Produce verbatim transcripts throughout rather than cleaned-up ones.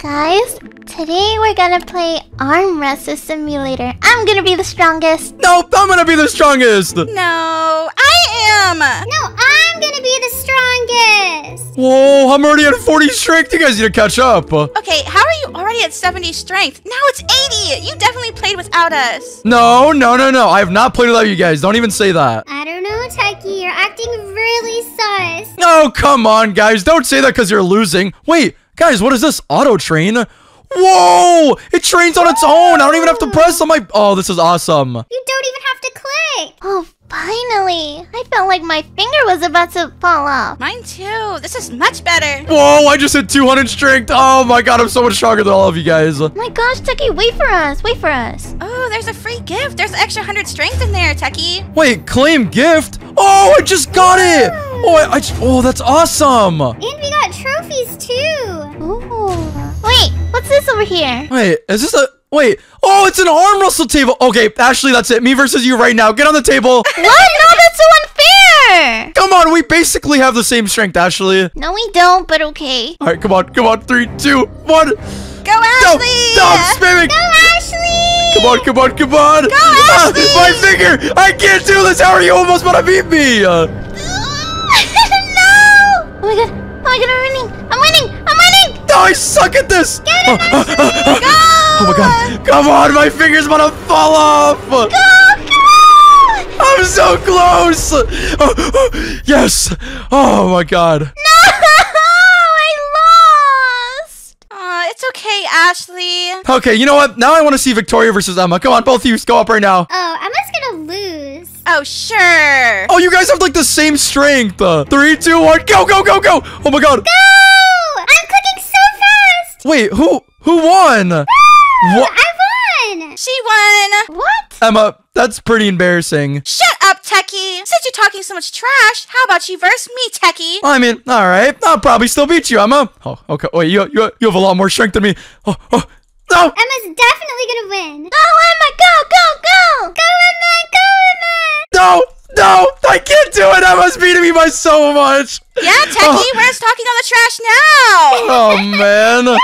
Guys, today we're gonna play Arm Wrestle Simulator. I'm gonna be the strongest. Nope, I'm gonna be the strongest. No, I am. No, I'm gonna be the strongest. Whoa, I'm already at forty strength. You guys need to catch up. Okay, how are you already at seventy strength? Now it's eighty. You definitely played without us. No, no, no, no. I have not played without you guys. Don't even say that. I don't know, Techie. You're acting really sus. No, come on, guys. Don't say that because you're losing. Wait. Guys, what is this? Auto train? Whoa! It trains on its own! I don't even have to press on my... Oh, this is awesome. You don't even have to click! Oh, finally! I felt like my finger was about to fall off. Mine too. This is much better. Whoa, I just hit two hundred strength. Oh my god, I'm so much stronger than all of you guys. My gosh, Techie, wait for us. Wait for us. Oh, there's a free gift. There's an extra one hundred strength in there, Techie. Wait, claim gift? Oh, I just got yeah. it! Oh, I, I, oh, that's awesome! And we got trophies too! Ooh. Wait, what's this over here? Wait, is this a... Wait. Oh, it's an arm wrestle table. Okay, Ashley, that's it. Me versus you right now. Get on the table. What? No, that's so unfair. Come on, we basically have the same strength, Ashley. No, we don't, but okay. All right, come on. Come on. Three, two, one. Go, Ashley. Stop, stop spamming. Go, Ashley. Come on, come on, come on. Go, ah, Ashley. My finger. I can't do this. How are you almost about to beat me? Uh, no. Oh, my God. Oh, my God. I'm winning. I'm winning. I'm winning. No, I suck at this. Get it, Ashley. Uh, Go. Oh my god. Come on, my finger's about to fall off. Go, go! I'm so close. Oh, oh, yes. Oh my god. No, I lost. Uh, it's okay, Ashley. Okay, you know what? Now I want to see Victoria versus Emma. Come on, both of you, go up right now. Oh, Emma's gonna lose. Oh, sure. Oh, you guys have like the same strength. Uh, three, two, one, go, go, go, go. Oh my god. Go! I'm cooking so fast. Wait, who, who won? What? I won! She won! What? Emma, that's pretty embarrassing. Shut up, Techie! Since you're talking so much trash, how about you verse me, Techie? I mean, alright. I'll probably still beat you, Emma. Oh, okay. Wait, you, you, you have a lot more strength than me. Oh, oh, no! Emma's definitely gonna win. Oh, Emma, go, go, go! Go, Emma! Go, Emma! No! No! I can't do it! Emma's beating me by so much! Yeah, Techie, oh. We're just talking all the trash now! Oh, man.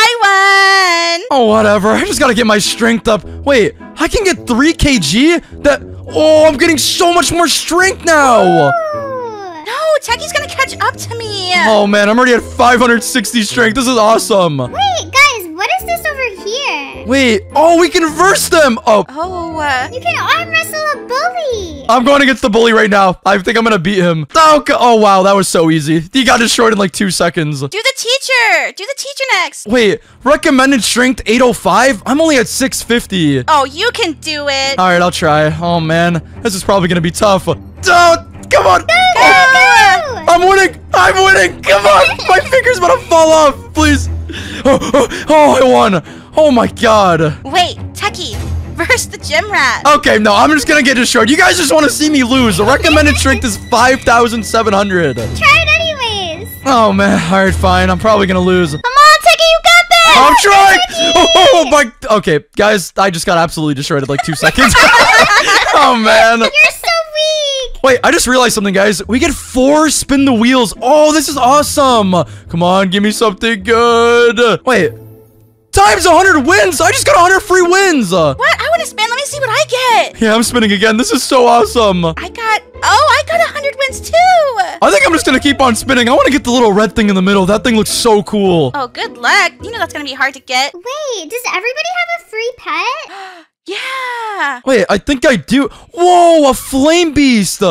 I won! Oh, whatever. I just gotta get my strength up. Wait, I can get three kilograms? That... Oh, I'm getting so much more strength now! Ooh. No, Techie's gonna catch up to me! Oh, man, I'm already at five hundred sixty strength. This is awesome! Wait, guys, what is this over here? Wait, oh, we can verse them! Oh. Oh. Uh, you can arm wrestle a bully! I'm going against the bully right now. I think I'm gonna beat him. Oh, oh wow, that was so easy. He got destroyed in like two seconds. Do the teacher! Do the teacher next! Wait, recommended strength eight oh five? I'm only at six fifty. Oh, you can do it! Alright, I'll try. Oh, man. This is probably gonna be tough. Oh, come on! Go, oh, go, go. I'm winning! I'm winning! Come on! My finger's about to fall off! Please! Oh, oh, oh, I won! Oh, my God! Wait, Techie! Verse the gym rat. Okay, no, I'm just gonna get destroyed. You guys just want to see me lose. The recommended strength is five thousand seven hundred. Try it anyways. Oh, man. All right, fine. I'm probably gonna lose. Come on, Techie, you got this. I'm trying. Oh, oh, my. Okay, guys, I just got absolutely destroyed in like two seconds. Oh, man. You're so weak. Wait, I just realized something, guys. We get four spin the wheels. Oh, this is awesome. Come on, give me something good. Wait. Times one hundred wins! I just got one hundred free wins! What? I want to spin. Let me see what I get. Yeah, I'm spinning again. This is so awesome. I got... Oh, I got one hundred wins too! I think I'm just going to keep on spinning. I want to get the little red thing in the middle. That thing looks so cool. Oh, good luck. You know that's going to be hard to get. Wait, does everybody have a free pet? Yeah! Wait, I think I do. Whoa, a flame beast!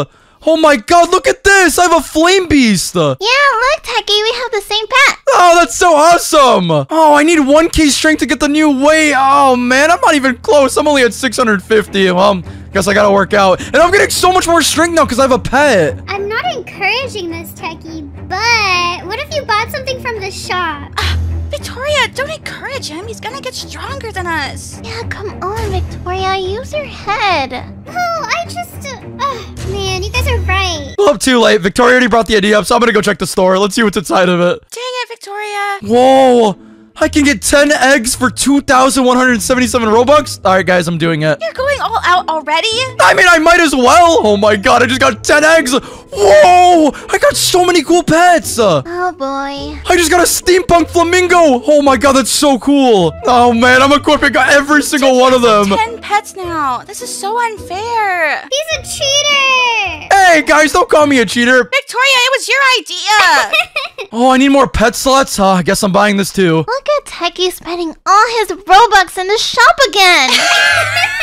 Oh my god, look at this! I have a flame beast! Yeah, look, Techie, we have the same pet! Oh, that's so awesome! Oh, I need one K strength to get the new weight! Oh, man, I'm not even close. I'm only at six hundred fifty. Well, guess I gotta work out. And I'm getting so much more strength now because I have a pet! I'm not encouraging this, Techie, but what if you bought something from the shop? Uh, Victoria, don't encourage him. He's gonna get stronger than us. Yeah, come on, Victoria. Use your head. No, I just... Uh, uh, man, you guys are right. Well, too late. Victoria already brought the idea up, so I'm gonna go check the store. Let's see what's inside of it. Dang it, Victoria. Whoa. I can get ten eggs for two thousand one hundred seventy-seven Robux? All right, guys, I'm doing it. You're going all out already? I mean, I might as well. Oh, my God. I just got ten eggs. Whoa! I got so many cool pets! Oh, boy. I just got a steampunk flamingo! Oh, my God, that's so cool! Oh, man, I'm equipping every single Dude, one of them. ten pets now. This is so unfair. He's a cheater! Hey, guys, don't call me a cheater. Victoria, it was your idea. Oh, I need more pet slots? Uh, I guess I'm buying this, too. Look at Techie spending all his Robux in the shop again.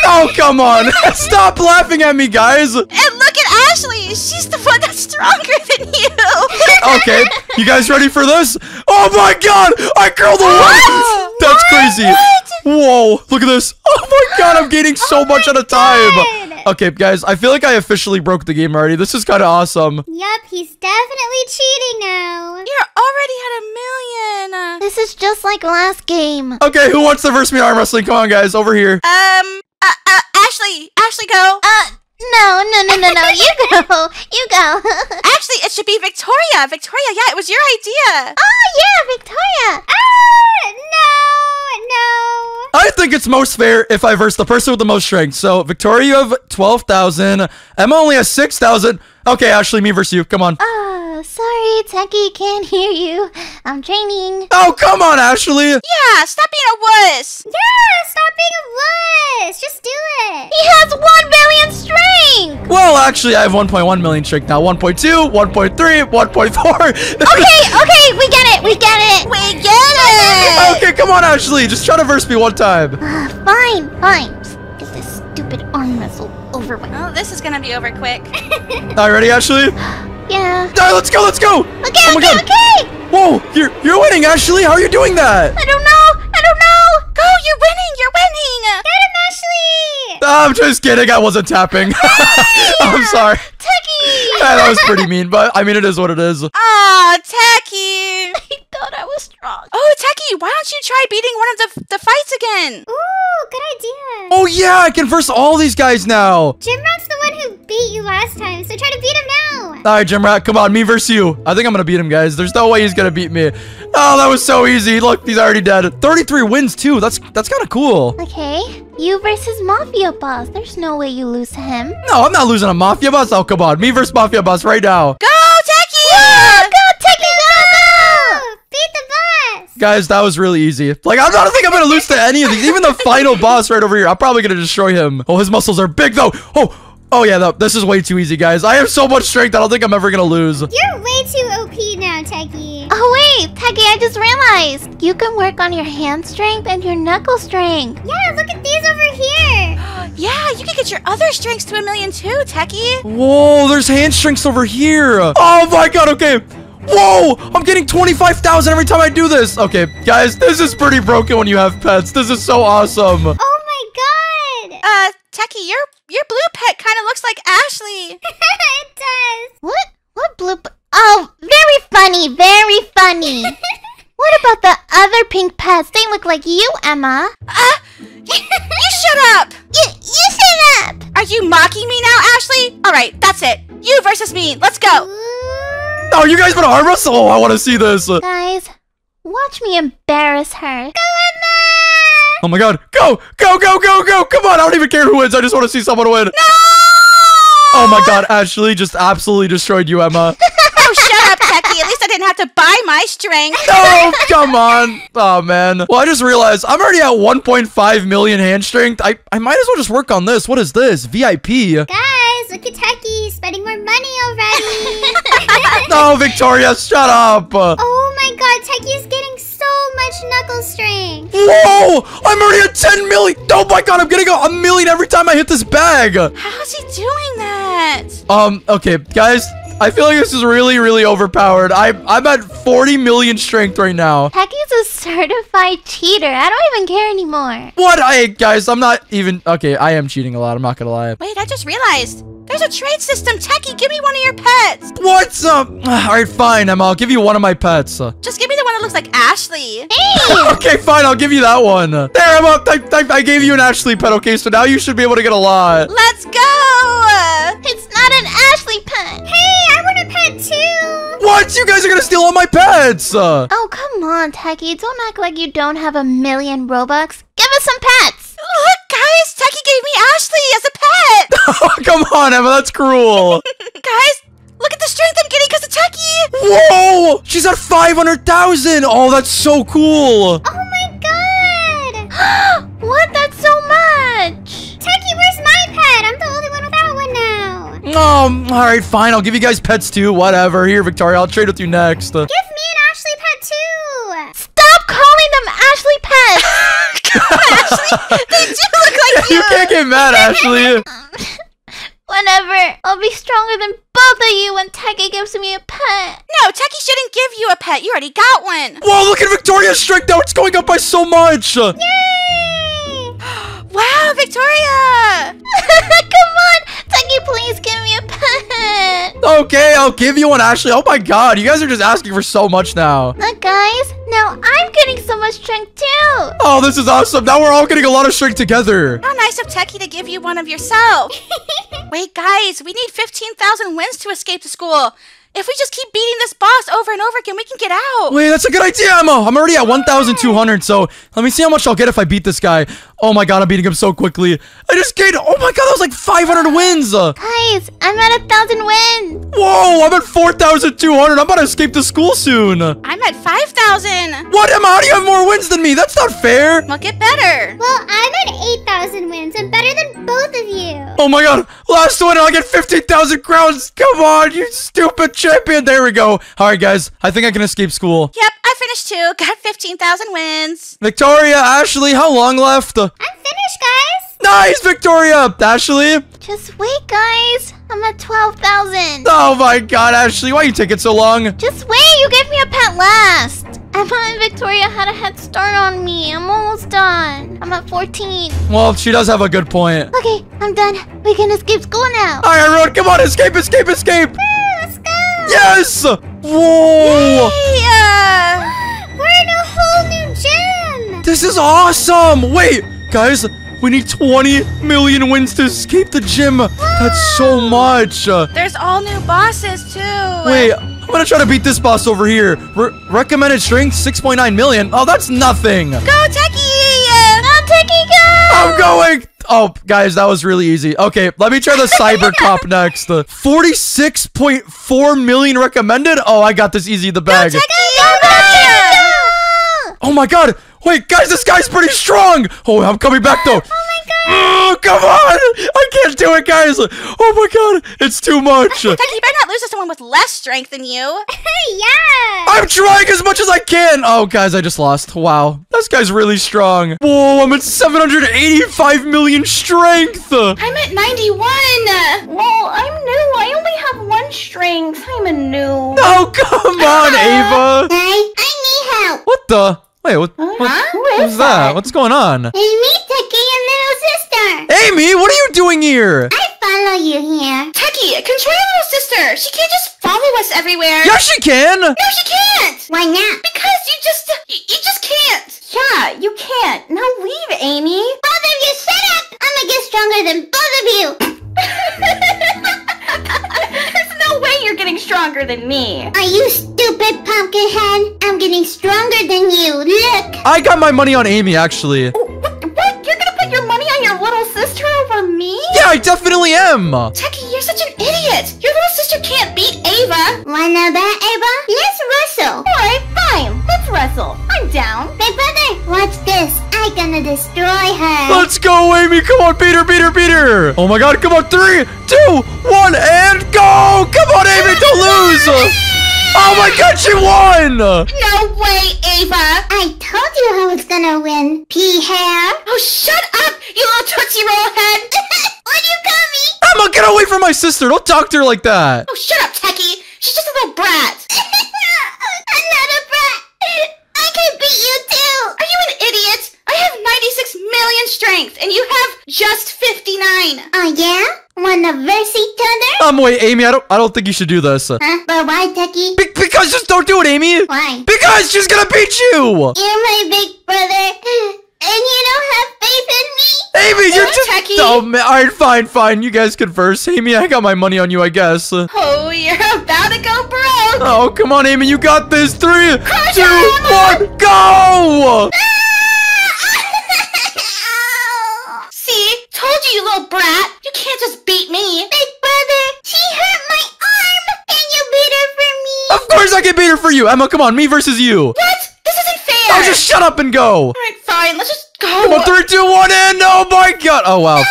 Oh, come on. Stop laughing at me, guys. And look at Ashley. She's the one that's stronger than you. Okay. You guys ready for this? Oh, my God. I curled the what? That's what? Crazy. What? Whoa. Look at this. Oh, my God. I'm gaining so oh much at a time. God. Okay, guys, I feel like I officially broke the game already. This is kind of awesome. Yup, he's definitely cheating now. You're already at a million. This is just like last game. Okay, who wants to verse me arm wrestling? Come on, guys, over here. Um, uh, uh, Ashley, Ashley, go. Uh, no, no, no, no, no, you go, you go. Actually, it should be Victoria. Victoria, yeah, it was your idea. Oh, yeah, Victoria. Ah, no, no. I think it's most fair if I verse the person with the most strength. So, Victoria, you have twelve thousand. Emma only has six thousand. Okay, Ashley, me versus you. Come on. Oh, sorry, Techie. Can't hear you. I'm training. Oh, come on, Ashley. Yeah, stop being a wuss. Yeah, stop being a wuss. Just do it. He has one million strength. Well, actually, I have one point one million strength now. one point two, one point three, one point four. Okay, okay. We get it. We get it. We get it. Okay, come on, Ashley. Just try to verse me one time. Uh, fine, fine. Just get this stupid arm wrestle over with. Oh, this is gonna be over quick. All right, ready, Ashley? Yeah. All right, let's go, let's go. Okay, oh okay, okay. Whoa, you're you're winning, Ashley. How are you doing that? I don't know. I don't know. Go, you're winning. You're winning. Get him, Ashley. I'm just kidding. I wasn't tapping. Hey, I'm sorry. Techie. Yeah, that was pretty mean, but I mean, it is what it is. Ah, Techie. I was strong. Oh, Techie, why don't you try beating one of the, the fights again? Ooh, good idea. Oh, yeah, I can verse all these guys now. Gym Rat's the one who beat you last time, so try to beat him now. All right, Gym Rat, come on, me versus you. I think I'm going to beat him, guys. There's no way he's going to beat me. Oh, that was so easy. Look, he's already dead. thirty-three wins, too. That's, that's kind of cool. Okay, you versus Mafia Boss. There's no way you lose him. No, I'm not losing a Mafia Boss. Oh, come on, me versus Mafia Boss right now. Go, Techie! Yeah, go, Techie, go! Guys, that was really easy. Like, I don't think I'm gonna lose to any of these. Even the final boss right over here, I'm probably gonna destroy him. Oh, his muscles are big though. Oh, oh yeah, no, this is way too easy, guys. I have so much strength, I don't think I'm ever gonna lose. You're way too O P now, Techie. Oh wait, Techie, I just realized you can work on your hand strength and your knuckle strength. Yeah, look at these over here. Yeah, you can get your other strengths to a million too, Techie. Whoa, there's hand strengths over here. Oh my God. Okay. Whoa! I'm getting twenty-five thousand every time I do this! Okay, guys, this is pretty broken when you have pets. This is so awesome. Oh my God! Uh, Techie, your your blue pet kind of looks like Ashley. It does. What? What blue pet? Oh, very funny, very funny. What about the other pink pets? They look like you, Emma. Uh, you, you shut up! You, you shut up! Are you mocking me now, Ashley? All right, that's it. You versus me. Let's go. Ooh. Oh, you guys want to arm wrestle? Oh, I want to see this. Guys, watch me embarrass her. Go, Emma! Oh my God. Go, go, go, go, go. Come on. I don't even care who wins. I just want to see someone win. No! Oh my God. Ashley just absolutely destroyed you, Emma. Oh, shut up, Techie. At least I didn't have to buy my strength. Oh, come on. Oh, man. Well, I just realized I'm already at one point five million hand strength. I, I might as well just work on this. What is this? V I P. Guys, look at Techie spending more money already. No, Victoria, shut up. Oh, my God. Techie's getting so much knuckle strength. Whoa, I'm already at ten million. Oh, my God. I'm getting a million every time I hit this bag. How's he doing that? Um, okay, guys. I feel like this is really, really overpowered. I, I'm at forty million strength right now. Techie's a certified cheater. I don't even care anymore. What? I, guys, I'm not even... Okay, I am cheating a lot. I'm not gonna lie. Wait, I just realized. There's a trade system. Techie, give me one of your pets. What's up? Um, all right, fine, Emma. I'll give you one of my pets. Just give me the one that looks like Ashley. Hey! Okay, fine. I'll give you that one. There, Emma. I, I, I gave you an Ashley pet. Okay, so now you should be able to get a lot. Let's go. It's not an Ashley pet. Hey! Too. What? You guys are gonna steal all my pets! Uh, oh, come on, Techie. Don't act like you don't have a million Robux. Give us some pets! Look, guys! Techie gave me Ashley as a pet! Come on, Emma. That's cruel. Guys, look at strength I'm getting because of Chucky. Whoa! She's at five hundred thousand. Oh, that's so cool. Oh my god. What? That's so much. Chucky, where's my pet? I'm the only one without one now. Um, all right, fine. I'll give you guys pets too. Whatever. Here, Victoria, I'll trade with you next. Give me an Ashley pet too. Stop calling them Ashley pets. Ashley, they do look like you. You can't get mad, Ashley. Whatever. I'll be stronger than both of you when Chucky gives me a pet. No, Chucky shouldn't give you a pet. You already got one. Whoa, look at Victoria's strength now. It's going up by so much. Yay! Wow, Victoria! Come on, Chucky, please give me a pet. Okay, I'll give you one, Ashley. Oh my god, you guys are just asking for so much now. Look, guys, now I'm getting so much strength too. Oh, this is awesome. Now we're all getting a lot of strength together. How nice of Chucky to give you one of yourself. Wait, guys, we need fifteen thousand wins to escape the school. If we just keep beating this boss over and over again, we can get out. Wait, that's a good idea, Emma. I'm already at one thousand two hundred, so let me see how much I'll get if I beat this guy. Oh my god, I'm beating him so quickly. I just gained, oh my god, that was like five hundred wins. Guys, I'm at one thousand wins. Whoa, I'm at four thousand two hundred. I'm about to escape the school soon. I'm at five thousand. What, Emma? How do you have more wins than me? That's not fair. Well, get better. Well, I'm at eight thousand wins. I'm better than both of you. Oh my god, last win, I'll get fifteen thousand crowns. Come on, you stupid child. Champion, there we go. All right, guys, I think I can escape school. Yep, I finished too. Got fifteen thousand wins. Victoria, Ashley, how long left? I'm finished, guys. Nice, Victoria. Ashley? Just wait, guys. I'm at twelve thousand. Oh my god, Ashley, why you taking so long? Just wait, you gave me a pet last. Emma and Victoria had a head start on me. I'm almost done. I'm at fourteen. Well, she does have a good point. Okay, I'm done. We can escape school now. All right, everyone, come on, escape, escape, escape. Yes! Whoa! Yeah! We're in a whole new gym! This is awesome! Wait, guys, we need twenty million wins to escape the gym. Whoa. That's so much. There's all new bosses, too. Wait, I'm going to try to beat this boss over here. Re recommended strength, six point nine million. Oh, that's nothing. Go, Chucky! Go, Chucky, go! I'm going! Oh, guys, that was really easy. Okay, let me try the cyber cop next. forty-six point four million recommended. Oh, I got this easy in the bag. Go, Chucky, go, go, go. Oh, my God. Wait, guys, this guy's pretty strong. Oh, I'm coming back, though. Oh, my God. Oh, come on. I can't do it, guys. Oh, my God. It's too much. Chucky, you better not lose to someone with less strength than you. Yeah. I'm trying as much as I can. Oh, guys, I just lost. Wow. This guy's really strong. Whoa, I'm at seven hundred eighty-five million strength. I'm at ninety-one. Well, I'm new. I only have one strength. I'm a noob. Oh, come on, Ava. I, I need help. What the? Wait, what, huh? what, huh? what is, is that? that? What's going on? Amy, Chucky, and little sister. Amy, what are you doing here? I follow you here. Chucky, control your little sister. She can't just follow us everywhere. Yeah, she can. No, she can't. Why not? Because you just, you, you just can't. Yeah, you can't. Now leave, Amy. Both of you, shut up. I'm gonna get stronger than both of you. There's no way you're getting stronger than me. Are you stupid, Pumpkinhead? I'm getting stronger than you. Look. I got my money on Amy, actually. Oh, what, what? You're gonna put your money on your little sister over me? Yeah, I definitely am. Chucky, you're such an idiot. Your little sister can't beat Ava. Wanna bet, Ava? Let's wrestle. All right, fine. Let's wrestle. I'm down. Big brother, watch this. I'm gonna destroy her. Let's go, Amy. Come on, beat her, beat her, beat her. Oh my god, come on. Three, two, one, and go. Come on, Amy, don't lose. Oh my god, she won! No way, Ava! I told you I was gonna win, P-Hair. Oh, shut up, you little Tootsie Roll head! What do you call me? Emma, get away from my sister! Don't talk to her like that! Oh, shut up, Chucky! She's just a little brat! I'm not a brat! I can beat you, too! Are you an idiot? I have ninety-six million strength, and you have just fifty-nine! Oh, yeah? Wanna verse each other? Um, wait, Amy, I don't, I don't think you should do this. Huh? But why, Chucky? Be because just don't do it, Amy. Why? Because she's gonna beat you. You're my big brother, and you don't have faith in me. Amy, you're just Chucky. Oh man, all right, fine, fine. You guys can verse. Amy, I got my money on you, I guess. Oh, you're about to go broke. Oh, come on, Amy, you got this. Three, Crush two, on. one, go! See, told you, you little brat. You can't just beat me. Big brother, she hurt my arm. Can you be There's a get beater for you, Emma. Come on, me versus you. What? This isn't fair. No, just shut up and go. All right, fine. Let's just go. Come on, three, two, one, and oh my god. Oh wow. No, no.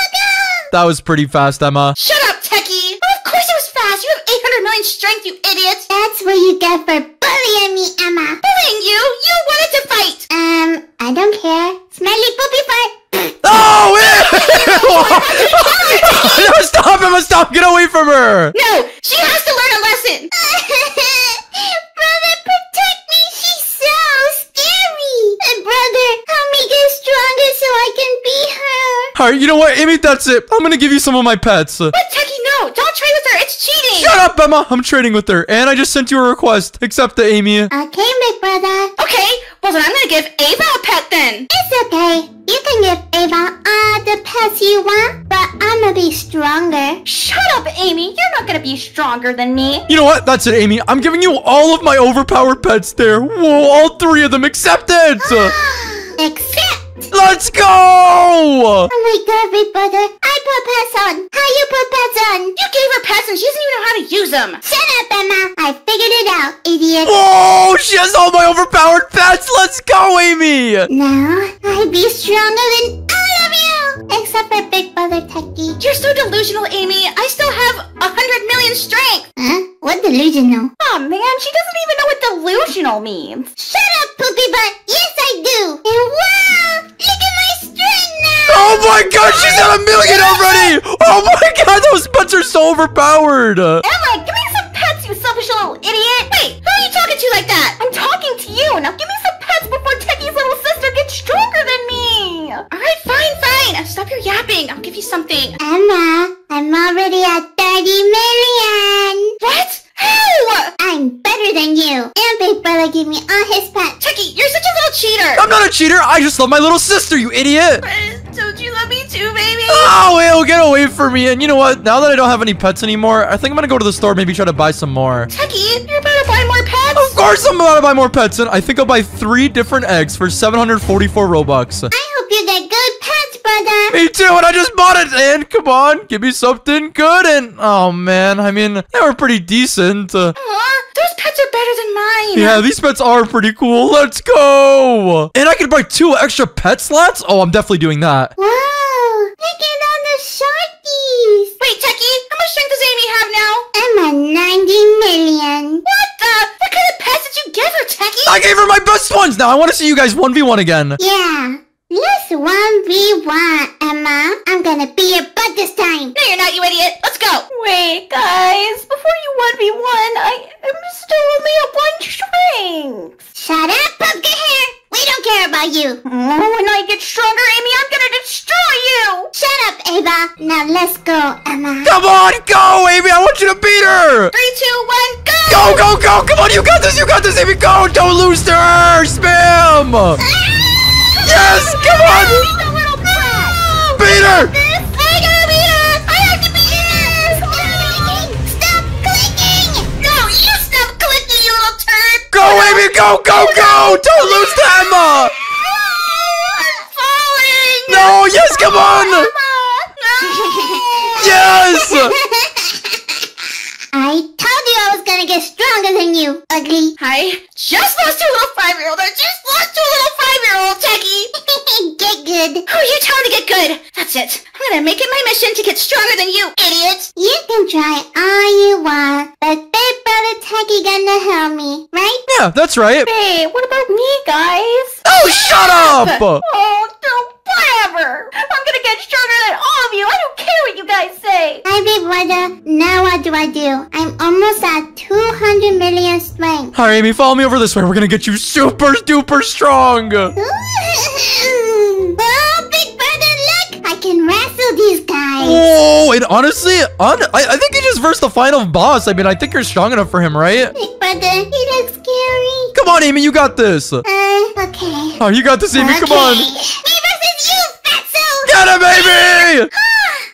That was pretty fast, Emma. Shut up, Techie. Oh, of course it was fast. You have eight hundred million strength, you idiot. That's what you get for bullying me, Emma. Bullying you? You wanted to fight. Um, I don't care. Smelly poopy fart. Oh, ew. No, stop, Emma, stop. Get away from her. No, she has to learn a lesson. Brother, protect me. She's so scary. And brother, help me get stronger so I can beat her. All right, you know what, Amy? That's it. I'm going to give you some of my pets. What, Techie? No, don't trade with her. It's cheating. Shut up, Emma. I'm trading with her. And I just sent you a request. Accept it, Amy. Okay, big brother. Okay, well, then I'm going to give Ava a pet then. It's okay. You can give Ava all the pets you want, but I'm gonna be stronger. Shut up, Amy. You're not gonna be stronger than me. You know what? That's it, Amy. I'm giving you all of my overpowered pets there. Whoa, all three of them. Accept it. Accept. Let's go. Oh my god, big brother. I put pets on. How you put pets on? You gave her pets and she doesn't even know how to use them. Shut up, Emma. I figured it out, idiot. Whoa, she has all my overpowered pets. Let's go, Amy. Now, I'd be stronger than all of you, except for big brother Techie. You're so delusional, Amy. I still have one hundred million strength. Huh? What delusional? Oh man, she doesn't even know what delusional means. Shut up, poopy butt. Yes, I do. And wow, look at my strength now. Oh my god, she's at a million already. Oh my god, those pets are so overpowered. Emma, give me some pets, you selfish little idiot. Wait, who are you talking to like that? I'm talking to you. Now give me some pets before Techie's little sister gets stronger than me. All right, fine, fine. Stop your yapping. I'll give you something. Emma, I'm already at thirty million. What? How? I'm better than you. And big brother gave me all his pets. Techie, you're such a little cheater. I'm not a cheater. I just love my little sister, you idiot. Don't you love me too, baby? Oh, ew, get away from me. And you know what? Now that I don't have any pets anymore, I think I'm going to go to the store, maybe try to buy some more. Techie, you're about to buy more pets? Of course I'm about to buy more pets. And I think I'll buy three different eggs for seven hundred forty-four Robux. I hope you get good pets, brother. Me too, and I just bought it. And come on, give me something good. And oh, man, I mean, they were pretty decent. Uh, Those pets are better than mine. Yeah, these pets are pretty cool. Let's go. And I could buy two extra pet slots? Oh, I'm definitely doing that. Wow, look at all the sharkies. Wait, Techie, how much strength does Amy have now? I'm at ninety million. What the? What kind of pets did you give her, Techie? I gave her my best ones. Now I want to see you guys one v one again. Yeah. Let's one v one, Emma. I'm gonna be your butt this time. No, you're not, you idiot. Let's go. Wait, guys. Before you one v one, I am still only at one strength. Shut up, pumpkin hair. We don't care about you. Oh, when I get stronger, Amy, I'm gonna destroy you. Shut up, Ava. Now let's go, Emma. Come on, go, Amy. I want you to beat her. Three, two, one, go. Go, go, go. Come on, you got this. You got this, Amy. Go. Don't lose to her. Spam. Yes! Come on! No! Beat her! I gotta beat her! I have to beat her! Stop clicking! No, you stop clicking, you little turd! Go, Amy! Go, go, go! Don't lose to Emma! I'm falling! No! Yes! Come on! Emma. No! Yes! I told you I was gonna get stronger than you, ugly. I just lost to a little five-year-old. I just lost to a little five-year-old, Techie. Get good. Who are you telling to get good? That's it. I'm gonna make it my mission to get stronger than you, idiot. You can try all you want, but big brother Techie gonna help me, right? Yeah, that's right. Hey, what about me, guys? Oh, shut up! up. Oh, don't. Whatever! I'm gonna get stronger than all of you! I don't care what you guys say! Hi, big brother. Now what do I do? I'm almost at two hundred million strength. Hi, Amy. Follow me over this way. We're gonna get you super, super strong! Oh, big brother, look! I can wrestle these guys! Oh, and honestly, on I, I think he just versed the final boss. I mean, I think you're strong enough for him, right? Big brother, he looks scary. Come on, Amy. You got this. Uh, okay. Oh, you got this, Amy. Okay. Come on. Get him, baby!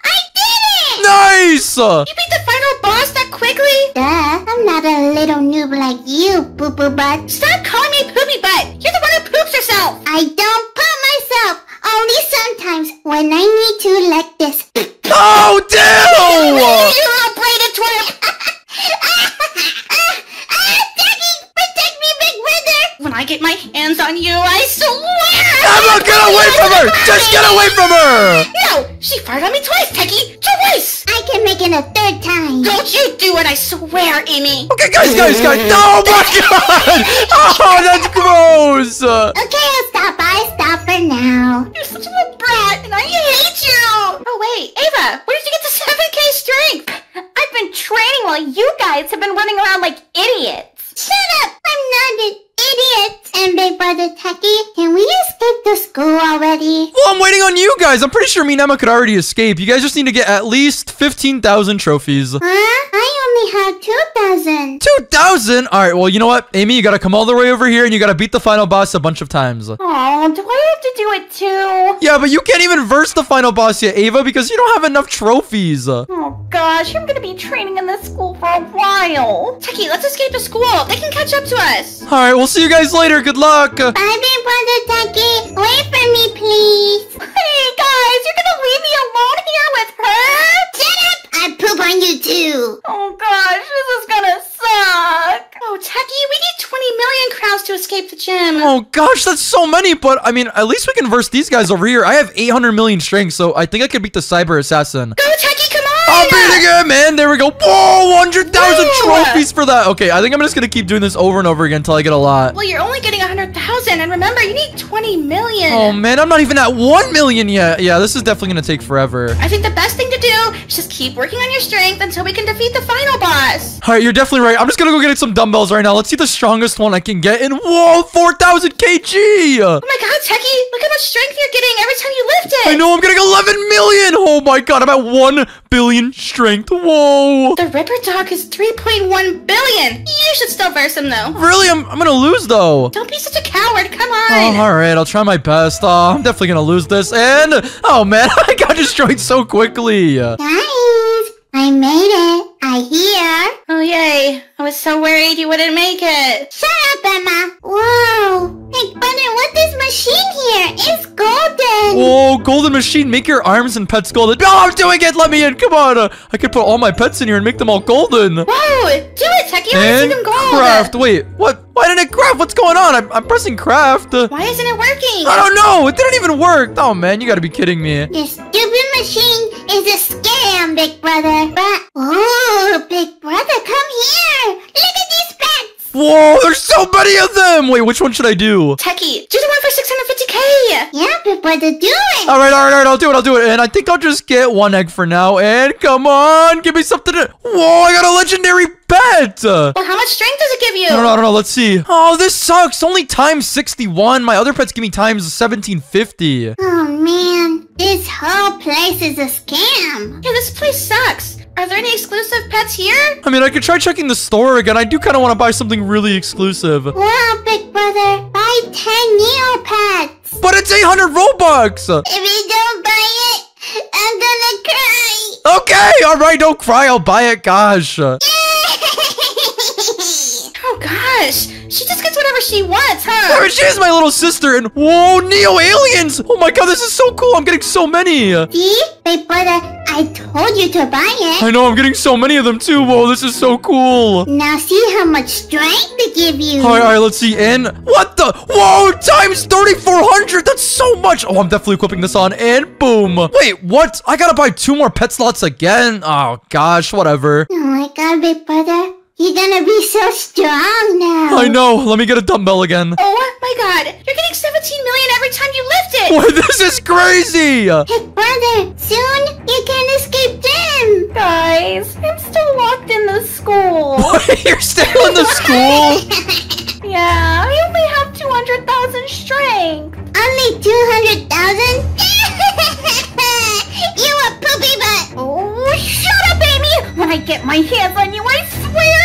I did it! Nice! You beat the final boss that quickly? Duh, I'm not a little noob like you, poo-poo butt. Stop calling me poopy butt. You're the one who poops herself. I don't poop myself. Only sometimes when I need to like this. Oh, damn! You little braided twerp! Ah, ah, ah, ah, Techie, Pablo, get away from her! Just get away from her! No, she fired on me twice, Techie! Twice! I can make it a third time. Don't you do it, I swear, Amy. Okay, guys, guys, guys. Oh, my God! Oh, that's gross! Okay, I'll stop. I stop for now. You're such a little brat, and I hate you! Oh, wait, Ava, where did you get the seven K strength? I've been training while you guys have been running around like idiots. Shut up! I'm not an idiot! And Big Brother Techie, can we escape to school already? Well, I'm waiting on you guys. I'm pretty sure me and Emma could already escape. You guys just need to get at least fifteen thousand trophies. Huh? I only have two thousand. two thousand? All right, well, you know what? Amy, you got to come all the way over here, and you got to beat the final boss a bunch of times. Oh, do I have to do it too? Yeah, but you can't even verse the final boss yet, Ava, because you don't have enough trophies. Oh, gosh. I'm going to be training in this school for a while. Techie, let's escape to school. They can catch up to us. All right, we'll see you guys later. Good luck. Bye, Big Brother Techie. Wait for me, please. Hey, guys, you're gonna leave me alone here with her? Shut up! I poop on you, too. Oh, gosh, this is gonna suck. Oh, Techie, we need twenty million crowns to escape the gym. Oh, gosh, that's so many, but, I mean, at least we can verse these guys over here. I have eight hundred million strength, so I think I could beat the Cyber Assassin. Go, Techie, come on! I'll beat again, man. There we go. Whoa, one hundred thousand trophies for that. Okay, I think I'm just going to keep doing this over and over again until I get a lot. Well, you're only getting one hundred thousand. And remember, you need twenty million. Oh, man. I'm not even at one million yet. Yeah, this is definitely going to take forever. I think the best thing to do is just keep working on your strength until we can defeat the final boss. All right, you're definitely right. I'm just going to go get some dumbbells right now. Let's see the strongest one I can get. And whoa, four thousand kilograms. Oh, my God, Techie. Look how much strength you're getting every time you lift it. I know. I'm getting eleven million. Oh, my God. I'm at one billion. Strength. Whoa. The Ripper Dog is three point one billion. You should still verse him, though. Really? I'm, I'm going to lose, though. Don't be such a coward. Come on. Oh, all right. I'll try my best. Uh, I'm definitely going to lose this. And, oh, man. I got destroyed so quickly. Guys, I made it. I hear. Oh, yay. I was so worried you wouldn't make it. Shut up, Emma. Whoa. Big Brother, what's this machine here? It's golden. Whoa, golden machine. Make your arms and pets golden. No, oh, I'm doing it. Let me in. Come on. Uh, I could put all my pets in here and make them all golden. Whoa. Do it, Techie. I want to see them gold. Craft. Wait. What? Why didn't it craft? What's going on? I'm, I'm pressing craft. Why isn't it working? I don't know. It didn't even work. Oh, man. You got to be kidding me. This stupid machine is a scam, Big Brother. But, oh, Big Brother, come here. Look at these pets. Whoa, there's so many of them! Wait, which one should I do? Techie, do the one for six hundred fifty K! Yeah, Big Brother, do it! Alright, alright, alright, I'll do it, I'll do it. And I think I'll just get one egg for now. And come on, give me something to... Whoa, I got a legendary pet! Well, how much strength does it give you? I don't know, I don't know, let's see. Oh, this sucks! Only times sixty-one. My other pets give me times seventeen fifty. Oh, man. This whole place is a scam. Yeah, this place sucks. Are there any exclusive pets here? I mean, I could try checking the store again. I do kind of want to buy something really exclusive. Wow, Big Brother. Buy ten Neo pets. But it's eight hundred Robux. If you don't buy it, I'm gonna cry. Okay, all right. Don't cry. I'll buy it. Gosh. Yay! Oh, gosh. She just gets whatever she wants, huh? I mean, she is my little sister, and whoa, Neo aliens! Oh my God, this is so cool! I'm getting so many. See, Big Brother, I told you to buy it. I know, I'm getting so many of them too. Whoa, this is so cool. Now see how much strength they give you. All right, all right, let's see. And what the? Whoa, times thirty-four hundred. That's so much. Oh, I'm definitely equipping this on, and boom. Wait, what? I gotta buy two more pet slots again. Oh gosh, whatever. Oh my God, Big Brother. You're gonna be so strong now. I know. Let me get a dumbbell again. Oh, my God. You're getting seventeen million every time you lift it. What? This is crazy. Hey, Brother, soon you can escape gym. Guys, I'm still locked in the school. What? You're still in the school? Yeah, I only have two hundred thousand strength. Only two hundred thousand? You a poopy butt. Oh, shut up, Amy. When I get my hands on you, I swear.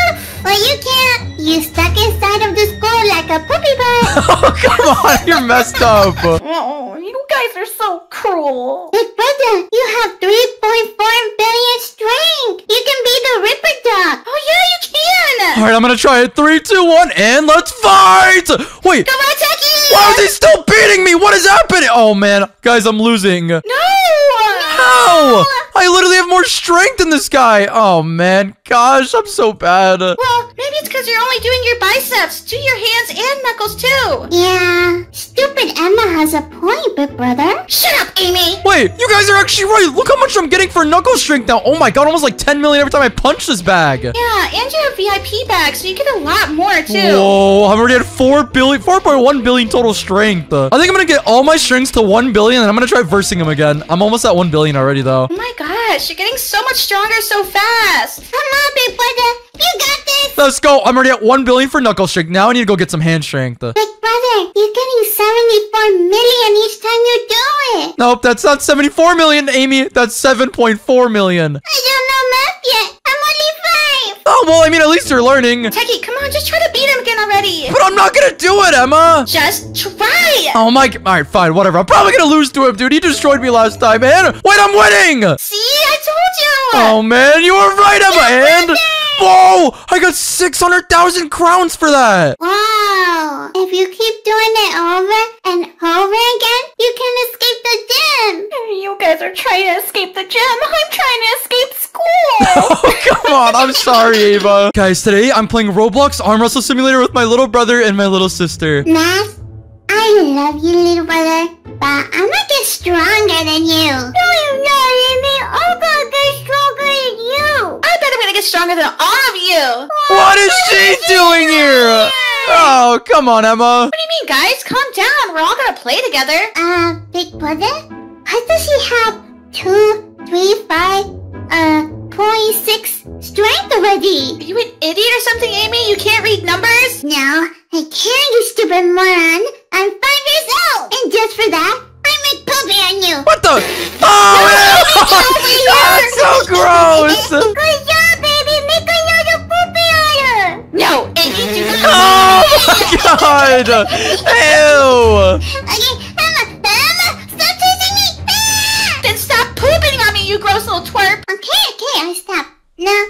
Well, you can't. You're stuck inside of the school like a poopy butt. Oh, come on. You're messed up. Oh, you guys are so cruel. Big Brother, you have three point four billion strength. You can be the Ripper Dog. Oh, yeah, you can. All right, I'm going to try it. Three, two, one, and let's fight. Wait. Come on, Techie. Why are they still beating me? What is happening? Oh, man. Guys, I'm losing. No. How? Wow! I literally have more strength than this guy. Oh, man. Gosh, I'm so bad. Well, maybe it's because you're only doing your biceps. Do your hands and knuckles, too. Yeah. Stupid Emma has a point, big brother. Shut up, Amy. Wait, you guys are actually right. Look how much I'm getting for knuckle strength now. Oh, my God. Almost like ten million every time I punch this bag. Yeah, and you have V I P bag, so you get a lot more, too. Whoa, I've already had four billion, four point one billion total strength. I think I'm going to get all my strengths to one billion, and I'm going to try versing them again. I'm almost at one billion already, though. Oh, my gosh. You're getting so much stronger so fast. Come on, big brother. You got this. Let's go. I'm already at one billion for knuckle strength. Now I need to go get some hand strength. Big brother, you're getting seventy-four million each time you do it. Nope, that's not seventy-four million, Amy. That's seven point four million. I don't know math yet. Oh, well, I mean, at least you're learning. Techie, come on, just try to beat him again already. But I'm not gonna do it, Emma. Just try. Oh, my. All right, fine, whatever. I'm probably gonna lose to him, dude. He destroyed me last time, and wait, I'm winning. See, I told you. Oh, man, you were right, Emma, and... Whoa! I got six hundred thousand crowns for that! Wow! If you keep doing it over and over again, you can escape the gym! You guys are trying to escape the gym. I'm trying to escape school! Oh, come on. I'm sorry, Ava. Guys, today I'm playing Roblox Arm Wrestle Simulator with my little brother and my little sister. Max, I love you, little brother, but I'm gonna get stronger than you. No, you're not, Amy. I'm gonna get stronger than you. I bet I'm gonna get stronger than all of you. What, what is she doing here? Oh, come on, Emma. What do you mean, guys? Calm down. We're all gonna play together. Uh, big brother? Why does she have two, three, five, uh, point six strength already? Are you an idiot or something, Amy? You can't read numbers? No, I can't, you stupid moron. I'm five years old. And just for that, I make poopy on you. What the? Oh, that's so gross. Good job, baby. Make another poopy on her. No, Amy, do not. Oh, my God. Ew. Okay, Emma, Emma, stop chasing me. Ah! Then stop pooping on me, you gross little twerp. Okay, okay, I stop. Now,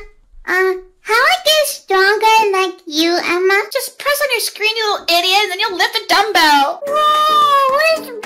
uh, how I get stronger like you, Emma? Just press on your screen, you little idiot, and then you'll lift a dumbbell. Whoa, it's working.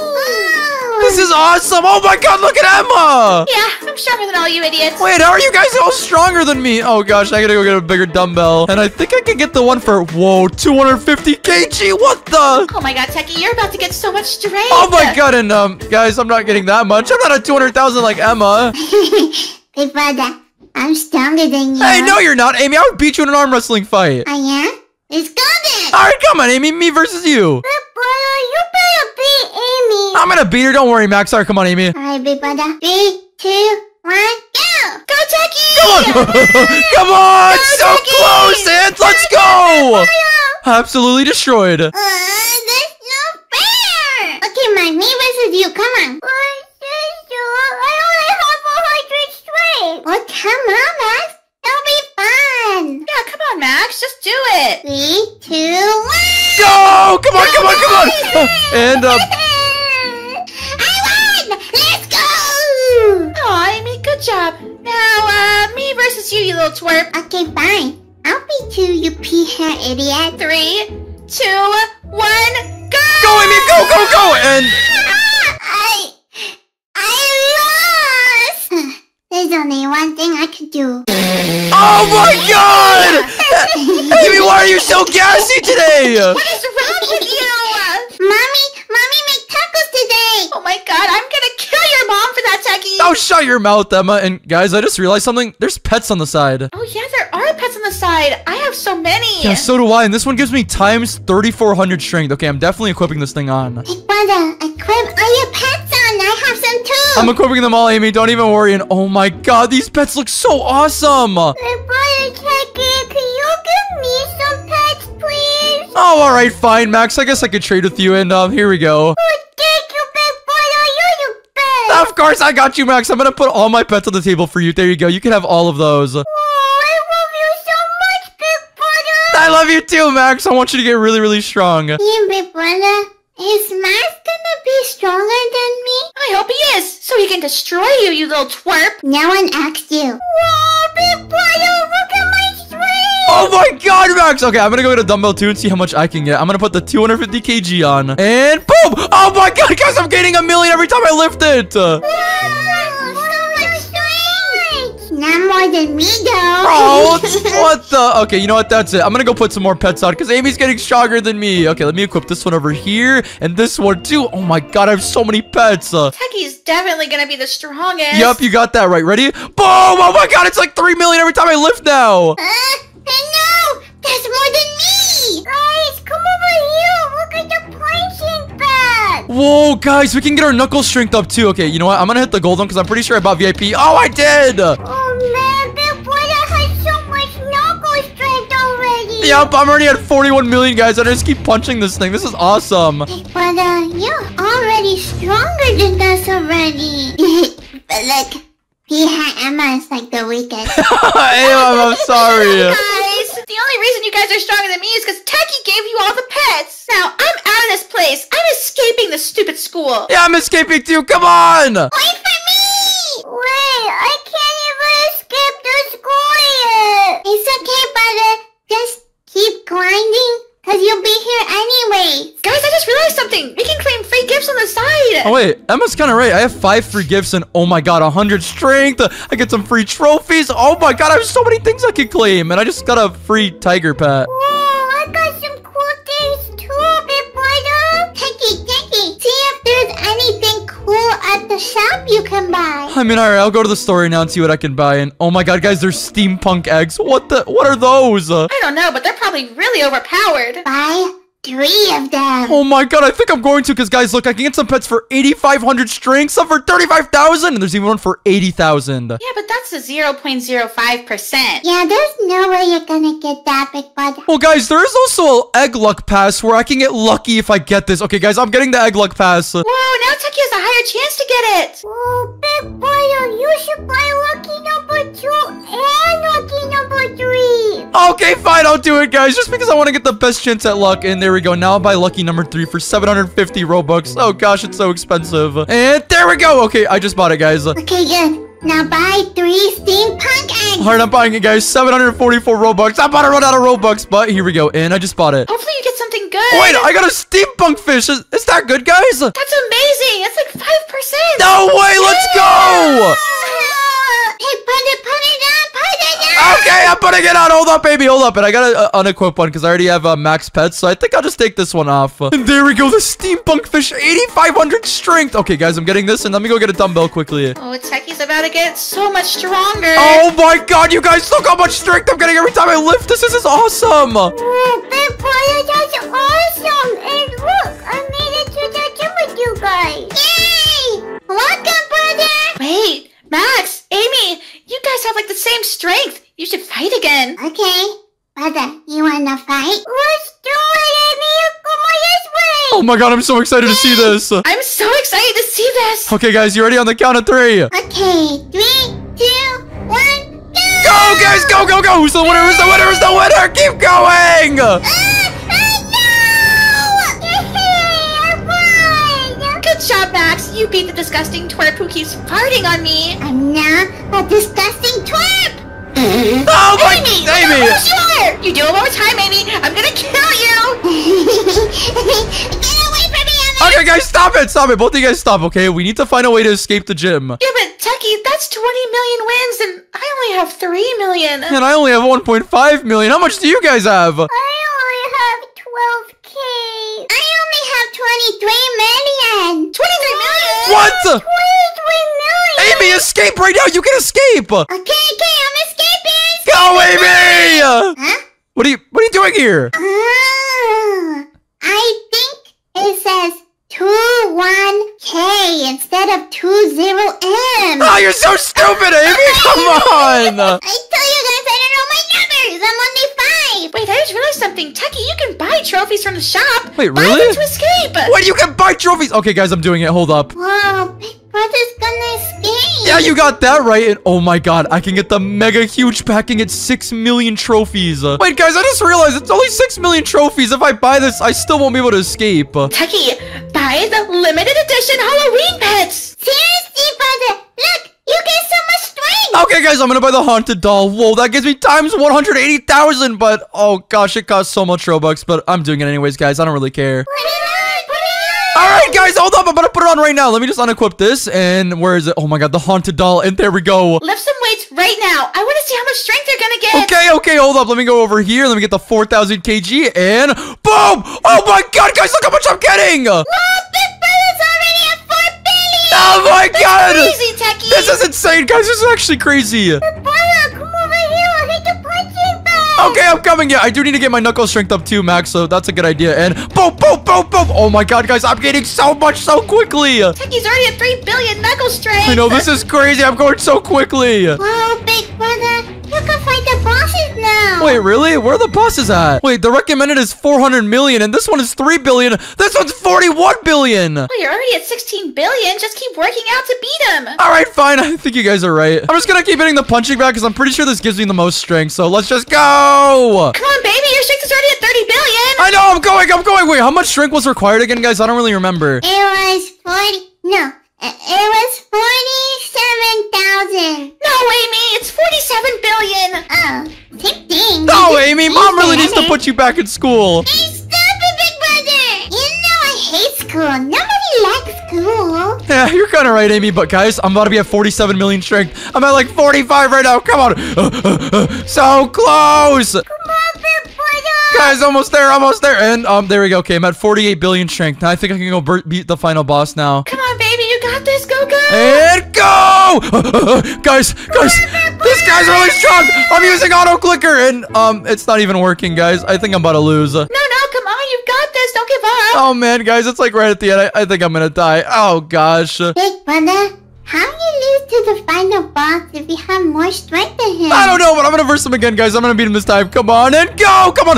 Oh. This is awesome. Oh, my God, look at Emma. Yeah, I'm stronger than all you idiots. Wait, how are you guys all stronger than me? Oh, gosh, I gotta go get a bigger dumbbell. And I think I can get the one for, whoa, two hundred fifty kilograms. What the? Oh, my God, Techie, you're about to get so much strength. Oh, my God, and, um, guys, I'm not getting that much. I'm not at two hundred thousand like Emma. Big brother, I'm stronger than you. Hey, no, you're not, Amy. I would beat you in an arm wrestling fight. I am? Let's go then. All right, come on, Amy. Me versus you. Big brother, you better beat Amy. I'm going to beat her. Don't worry, Max. All right, come on, Amy. All right, big brother. Three, two, one, go. Go, Techie. Come on. Come on. Go, so Techie. Close, and let's go. Absolutely destroyed. Uh, that's no fair. Okay, my me versus you. Come on. Well, come on, Max. That'll be fun. Yeah, come on, Max. Just do it. Three, two, one. Go! Come on, come on, come on. And, uh... I won! Let's go! Aw, Amy, good job. Now, uh, me versus you, you little twerp. Okay, fine. I'll be two, you pea-hat idiot. Three, two, one, go! Go, Amy, go, go, go! And... I... I lost! There's only one thing I could do. Oh my God! Amy, why are you so gassy today? What is wrong with you? Mommy, Mommy made tacos today. Oh my God, I'm gonna kill your mom for that, Techie. Oh, shut your mouth, Emma. And guys, I just realized something. There's pets on the side. Oh yeah, there are pets on the side. I have so many. Yeah, so do I. And this one gives me times thirty-four hundred strength. Okay, I'm definitely equipping this thing on. Hey, brother, equip all your pets. I have some too. I'm equipping them all, Amy. Don't even worry. And oh my God, these pets look so awesome. My brother, Techie, can you give me some pets, please? Oh, all right, fine, Max. I guess I could trade with you. And um, here we go. Oh, thank you, big brother. You're the best. Of course, I got you, Max. I'm gonna put all my pets on the table for you. There you go. You can have all of those. Whoa, I love you so much, big brother. I love you too, Max. I want you to get really, really strong. Yeah, big brother. Is Max gonna be stronger than me? I hope he is, so he can destroy you, you little twerp. No one asked you. Whoa, big brother, look at my strength! Oh my God, Max! Okay, I'm gonna go get a dumbbell too and see how much I can get. I'm gonna put the two hundred fifty kilograms on. And boom! Oh my God, guys, I'm gaining a million every time I lift it! Not more than me, though. Oh, what the? Okay, you know what? That's it. I'm gonna go put some more pets on because Amy's getting stronger than me. Okay, let me equip this one over here and this one too. Oh my god, I have so many pets. Uh, Tucky's definitely gonna be the strongest. Yep, you got that right. Ready? Boom! Oh my god, it's like three million every time I lift now. Uh, no, that's more than me. Guys, come over here. Look at the punching bag. Whoa, guys, we can get our knuckle strength up too. Okay, you know what? I'm gonna hit the gold one because I'm pretty sure I bought V I P. Oh, I did. Oh man. Yep, I'm already at forty-one million, guys. I just keep punching this thing. This is awesome. But, uh, you're already stronger than us already. But, like, yeah, Emma is like the weakest. Hey, Emma, I'm sorry. Guys, the only reason you guys are stronger than me is because Tucky gave you all the pets. Now, I'm out of this place. I'm escaping this stupid school. Yeah, I'm escaping too. Come on. Wait for me. Wait, I can't even escape the school yet. It's okay, brother. Just keep grinding, because you'll be here anyway. Guys, I just realized something. We can claim free gifts on the side. Oh, wait. Emma's kind of right. I have five free gifts and, oh, my God, one hundred strength. I get some free trophies. Oh, my God, I have so many things I can claim. And I just got a free tiger pet. Whoa, I got some cool things, too, big brother. Ticky, ticky, see if there's anything cool at the shop you can buy. I mean, all right, I'll go to the store now and see what I can buy. And, oh, my God, guys, there's steampunk eggs. What the? What are those? I don't know, but they're probably really overpowered. Buy three of them. Oh my god, I think I'm going to, because guys, look, I can get some pets for eighty-five hundred strength, some for thirty-five thousand, and there's even one for eighty thousand. Yeah, but that's a zero point zero five percent. Yeah, there's no way you're gonna get that big bud. Well, guys, there is also an egg luck pass where I can get lucky if I get this. Okay, guys, I'm getting the egg luck pass. Whoa, now Tucky has a higher chance to get it. Oh, big boy, you should buy lucky number two and lucky number three. Okay, fine, I'll do it, guys, just because I want to get the best chance at luck. And there we go. Now I'll buy lucky number three for seven hundred fifty Robux. Oh gosh, it's so expensive. And there we go. Okay, I just bought it, guys. Okay, good. Now buy three steampunk eggs. All right, I'm buying it, guys. seven hundred forty-four Robux. I'm about to run out of Robux, but here we go. And I just bought it. Hopefully you get something good. Wait, I got a steampunk fish. Is, is that good, guys? That's amazing. That's like five percent. No way. Let's go. Hey, put it, put it up, put it up. Okay, I'm putting it on. Hold up, baby. Hold up. And I got to uh, unequip one because I already have uh, max pets. So I think I'll just take this one off. And there we go. The steampunk fish, eighty-five hundred strength. Okay, guys, I'm getting this. And let me go get a dumbbell quickly. Oh, Techie's about to get so much stronger. Oh, my God. You guys, look how much strength I'm getting every time I lift. This, this is awesome. Oh, big boy, that's awesome. And look, I made it to the gym with you guys. Yay. Welcome, brother. Wait. Max, Amy, you guys have like the same strength. You should fight again. Okay, brother, you wanna fight? Let's do it, Amy. Come on this way. Oh my god, I'm so excited Yay. to see this. I'm so excited to see this. Okay, guys, you ready on the count of three? Okay, three, two, one, go! Go, guys, go, go, go! Who's the winner? Who's the winner? Who's the winner? Keep going! Uh, I know! Yay, I won! Good job, Max. You beat the disgusting twerp who keeps farting on me. I'm not a disgusting twerp. Oh my Amy, Amy. You, sure. you do it one more time, Amy. I'm gonna kill you. Get away from me, Amy. Okay, guys, stop it, stop it. Both of you guys stop, okay? We need to find a way to escape the gym. Yeah, but Tucky, that's twenty million wins, and I only have three million. And I only have one point five million. How much do you guys have? I only have twelve K. I only have twenty-three million. twenty-three million? What? twenty-three million. Amy, escape right now. You can escape. Okay, okay. I'm escaping. Go, Amy. Huh? What are you, what are you doing here? Oh, I think it says two one K instead of two zero M. Oh, you're so stupid, Amy. Come on. I tell you guys, I don't know my numbers. I'm only five. Wait, I just realized something. Tucky, you can buy trophies from the shop. Wait, buy really? Them to escape. Wait, you can buy trophies. Okay, guys, I'm doing it. Hold up. Wow, Big Brother's gonna escape. Yeah, you got that right. And oh my god, I can get the mega huge packing at six million trophies. Wait, guys, I just realized it's only six million trophies. If I buy this, I still won't be able to escape. Tucky, buy the limited edition Halloween pets. Seriously, brother. Look, you get so much strength. Okay, guys, I'm gonna buy the haunted doll. Whoa, that gives me times one hundred eighty thousand, but oh gosh, it costs so much Robux, but I'm doing it anyways, guys. I don't really care. Put it on, put it on. Alright, guys, hold up. I'm gonna put it on right now. Let me just unequip this. And where is it? Oh my god, the haunted doll. And there we go. Lift some weights right now. I want to see how much strength they're gonna get. Okay, okay, hold up. Let me go over here. Let me get the four thousand kilograms and boom! Oh my god, guys, look how much I'm getting! Whoa, this fella's already at four billion! Oh my That's god! Crazy, Techie. This is insane, guys. This is actually crazy. Okay, I'm coming. Yeah, I do need to get my knuckle strength up too, Max, so that's a good idea. And boom, boom, boom, boom. Oh my god, guys, I'm getting so much so quickly. Techie's already at three billion knuckle strength. I know, this is crazy. I'm going so quickly. Whoa, big brother. You can fight the bosses now. Wait, really? Where are the bosses at? Wait, the recommended is four hundred million, and this one is three billion. This one's forty-one billion. Well, you're already at sixteen billion. Just keep working out to beat him. All right, fine. I think you guys are right. I'm just going to keep hitting the punching bag because I'm pretty sure this gives me the most strength. So let's just go. Come on, baby. Your strength is already at thirty billion. I know. I'm going. I'm going. Wait, how much strength was required again, guys? I don't really remember. It was forty. No. It was forty-seven thousand. No, Amy, it's forty-seven billion. Oh, same thing. No, Amy, mom really needs to put you back in school. Hey, stop it, big brother. You know I hate school. Nobody likes school. Yeah, you're kind of right, Amy, but guys, I'm about to be at forty-seven million strength. I'm at like forty-five right now. Come on. So close. Come on, big brother. Guys, almost there, almost there. And um, there we go. Okay, I'm at forty-eight billion strength. Now I think I can go beat the final boss now. Come on, baby. You got this. Go, go. And go! guys, guys, this guy's really strong. I'm using auto clicker and um, it's not even working, guys. I think I'm about to lose. No, no, come on. You've got this. Don't give up. Oh, man, guys. It's like right at the end. I, I think I'm going to die. Oh, gosh. Big brother, how do you lose to the final boss if you have more strength than him? I don't know, but I'm going to verse him again, guys. I'm going to beat him this time. Come on and go. Come on.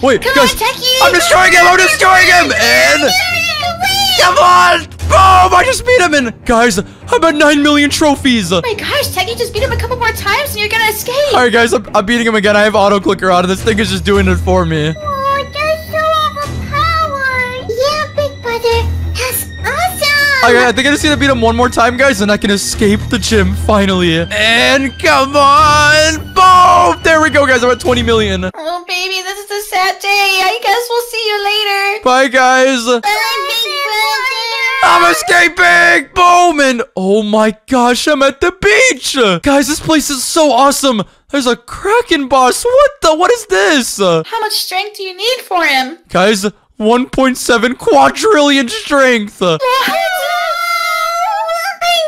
Wait, come guys. On, I'm destroying him. I'm destroying him. And come on. Boom! I just beat him, and guys, I'm at nine million trophies. Oh my gosh, Techie, just beat him a couple more times, and you're gonna escape. All right, guys, I'm, I'm beating him again. I have auto clicker on, and this thing is just doing it for me. Oh, you're so overpowered. Yeah, big brother, that's awesome. Okay, I think I just need to beat him one more time, guys, and I can escape the gym finally. And come on, boom! There we go, guys. I'm at twenty million. Oh, baby, this is a sad day. I guess we'll see you later. Bye, guys. Bye, big brother. I'm escaping! Boom! And oh my gosh, I'm at the beach! Guys, this place is so awesome! There's a Kraken boss! What the? What is this? How much strength do you need for him? Guys, one point seven quadrillion strength! What? I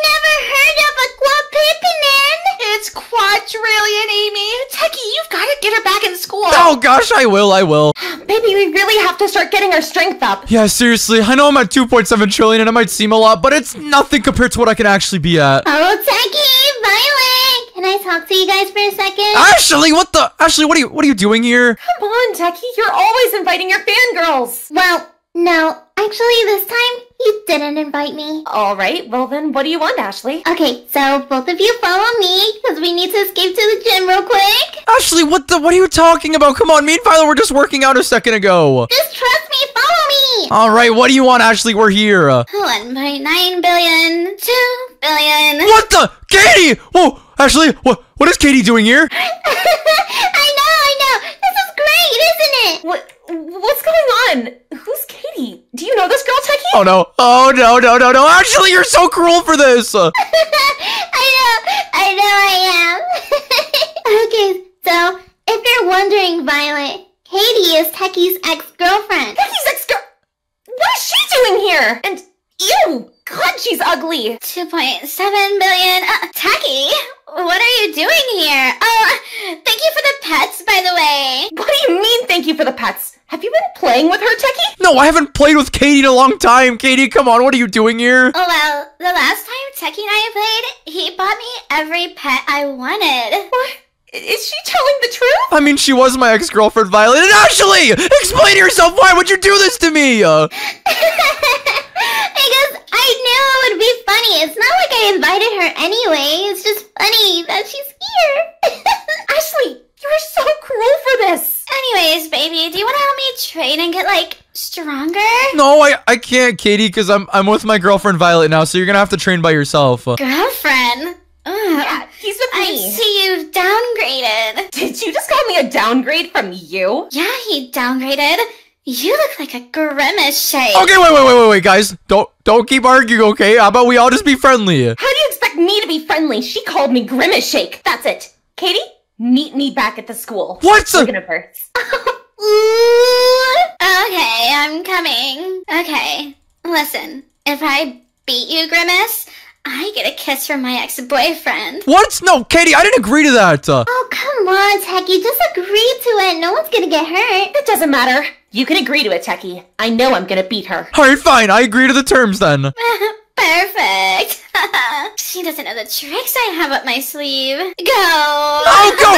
never heard of a quadrillion! It's quadrillion, Amy! Techie, you've got to get her back in school! Oh gosh, I will, I will. Maybe we really have to start getting our strength up. Yeah, seriously. I know I'm at two point seven trillion and it might seem a lot, but it's nothing compared to what I can actually be at. Oh, Techie, my leg. Can I talk to you guys for a second? Ashley, what the? Ashley, what are you, what are you doing here? Come on, Techie. You're always inviting your fangirls. Well, no. Actually, this time, you didn't invite me. All right. Well, then what do you want, Ashley? Okay, so both of you follow me because we need to escape to the gym real quick. Ashley, what the? What are you talking about? Come on, me and Violet were just working out a second ago. Just trust me. Follow me. All right. What do you want, Ashley? We're here. one point nine billion. two billion. What the? Katie! Whoa, Ashley, what, what is Katie doing here? I know, I know. This is great, isn't it? What? What's going on? Who's Katie? Do you know this girl, Techie? Oh, no. Oh, no, no, no, no. Actually, you're so cruel for this. I know. I know I am. Okay, so if you're wondering, Violet, Katie is Techie's ex-girlfriend. Techie's ex-girl? What is she doing here? And ew, God, she's ugly. two point seven billion. Uh, Techie, what are you doing here? Oh, thank you for the pets, by the way. What do you mean, thank you for the pets? Have you been playing with her, Techie? No, I haven't played with Katie in a long time. Katie, come on, what are you doing here? Oh, well, the last time Techie and I played, he bought me every pet I wanted. What? Is she telling the truth? I mean, she was my ex-girlfriend, Violet. And Ashley, explain yourself. Why would you do this to me? Uh... Because I knew it would be funny. It's not like I invited her anyway. It's just funny that she's here. Ashley, you're so cruel for this. Anyways, baby, do you want to help me train and get, like, stronger? No, I, I can't, Katie, because I'm, I'm with my girlfriend, Violet, now, so you're going to have to train by yourself. Girlfriend? Ugh. Yeah, he's with me. I see you've downgraded. Did you just call me a downgrade from you? Yeah, he downgraded. You look like a grimace shape. Okay, wait, wait, wait, wait, wait, guys. Don't don't keep arguing, okay? How about we all just be friendly? How do you expect me to be friendly? She called me grimace shake. That's it. Katie, meet me back at the school. What's the- Look at her. Okay, I'm coming. Okay, listen. If I beat you, Grimace, I get a kiss from my ex-boyfriend. What? No, Katie, I didn't agree to that. Uh, oh, come on, Techie. Just agree to it. No one's gonna get hurt. It doesn't matter. You can agree to it, Techie. I know I'm gonna beat her. All right, fine. I agree to the terms then. Perfect. She doesn't know the tricks I have up my sleeve. Go. Oh, go.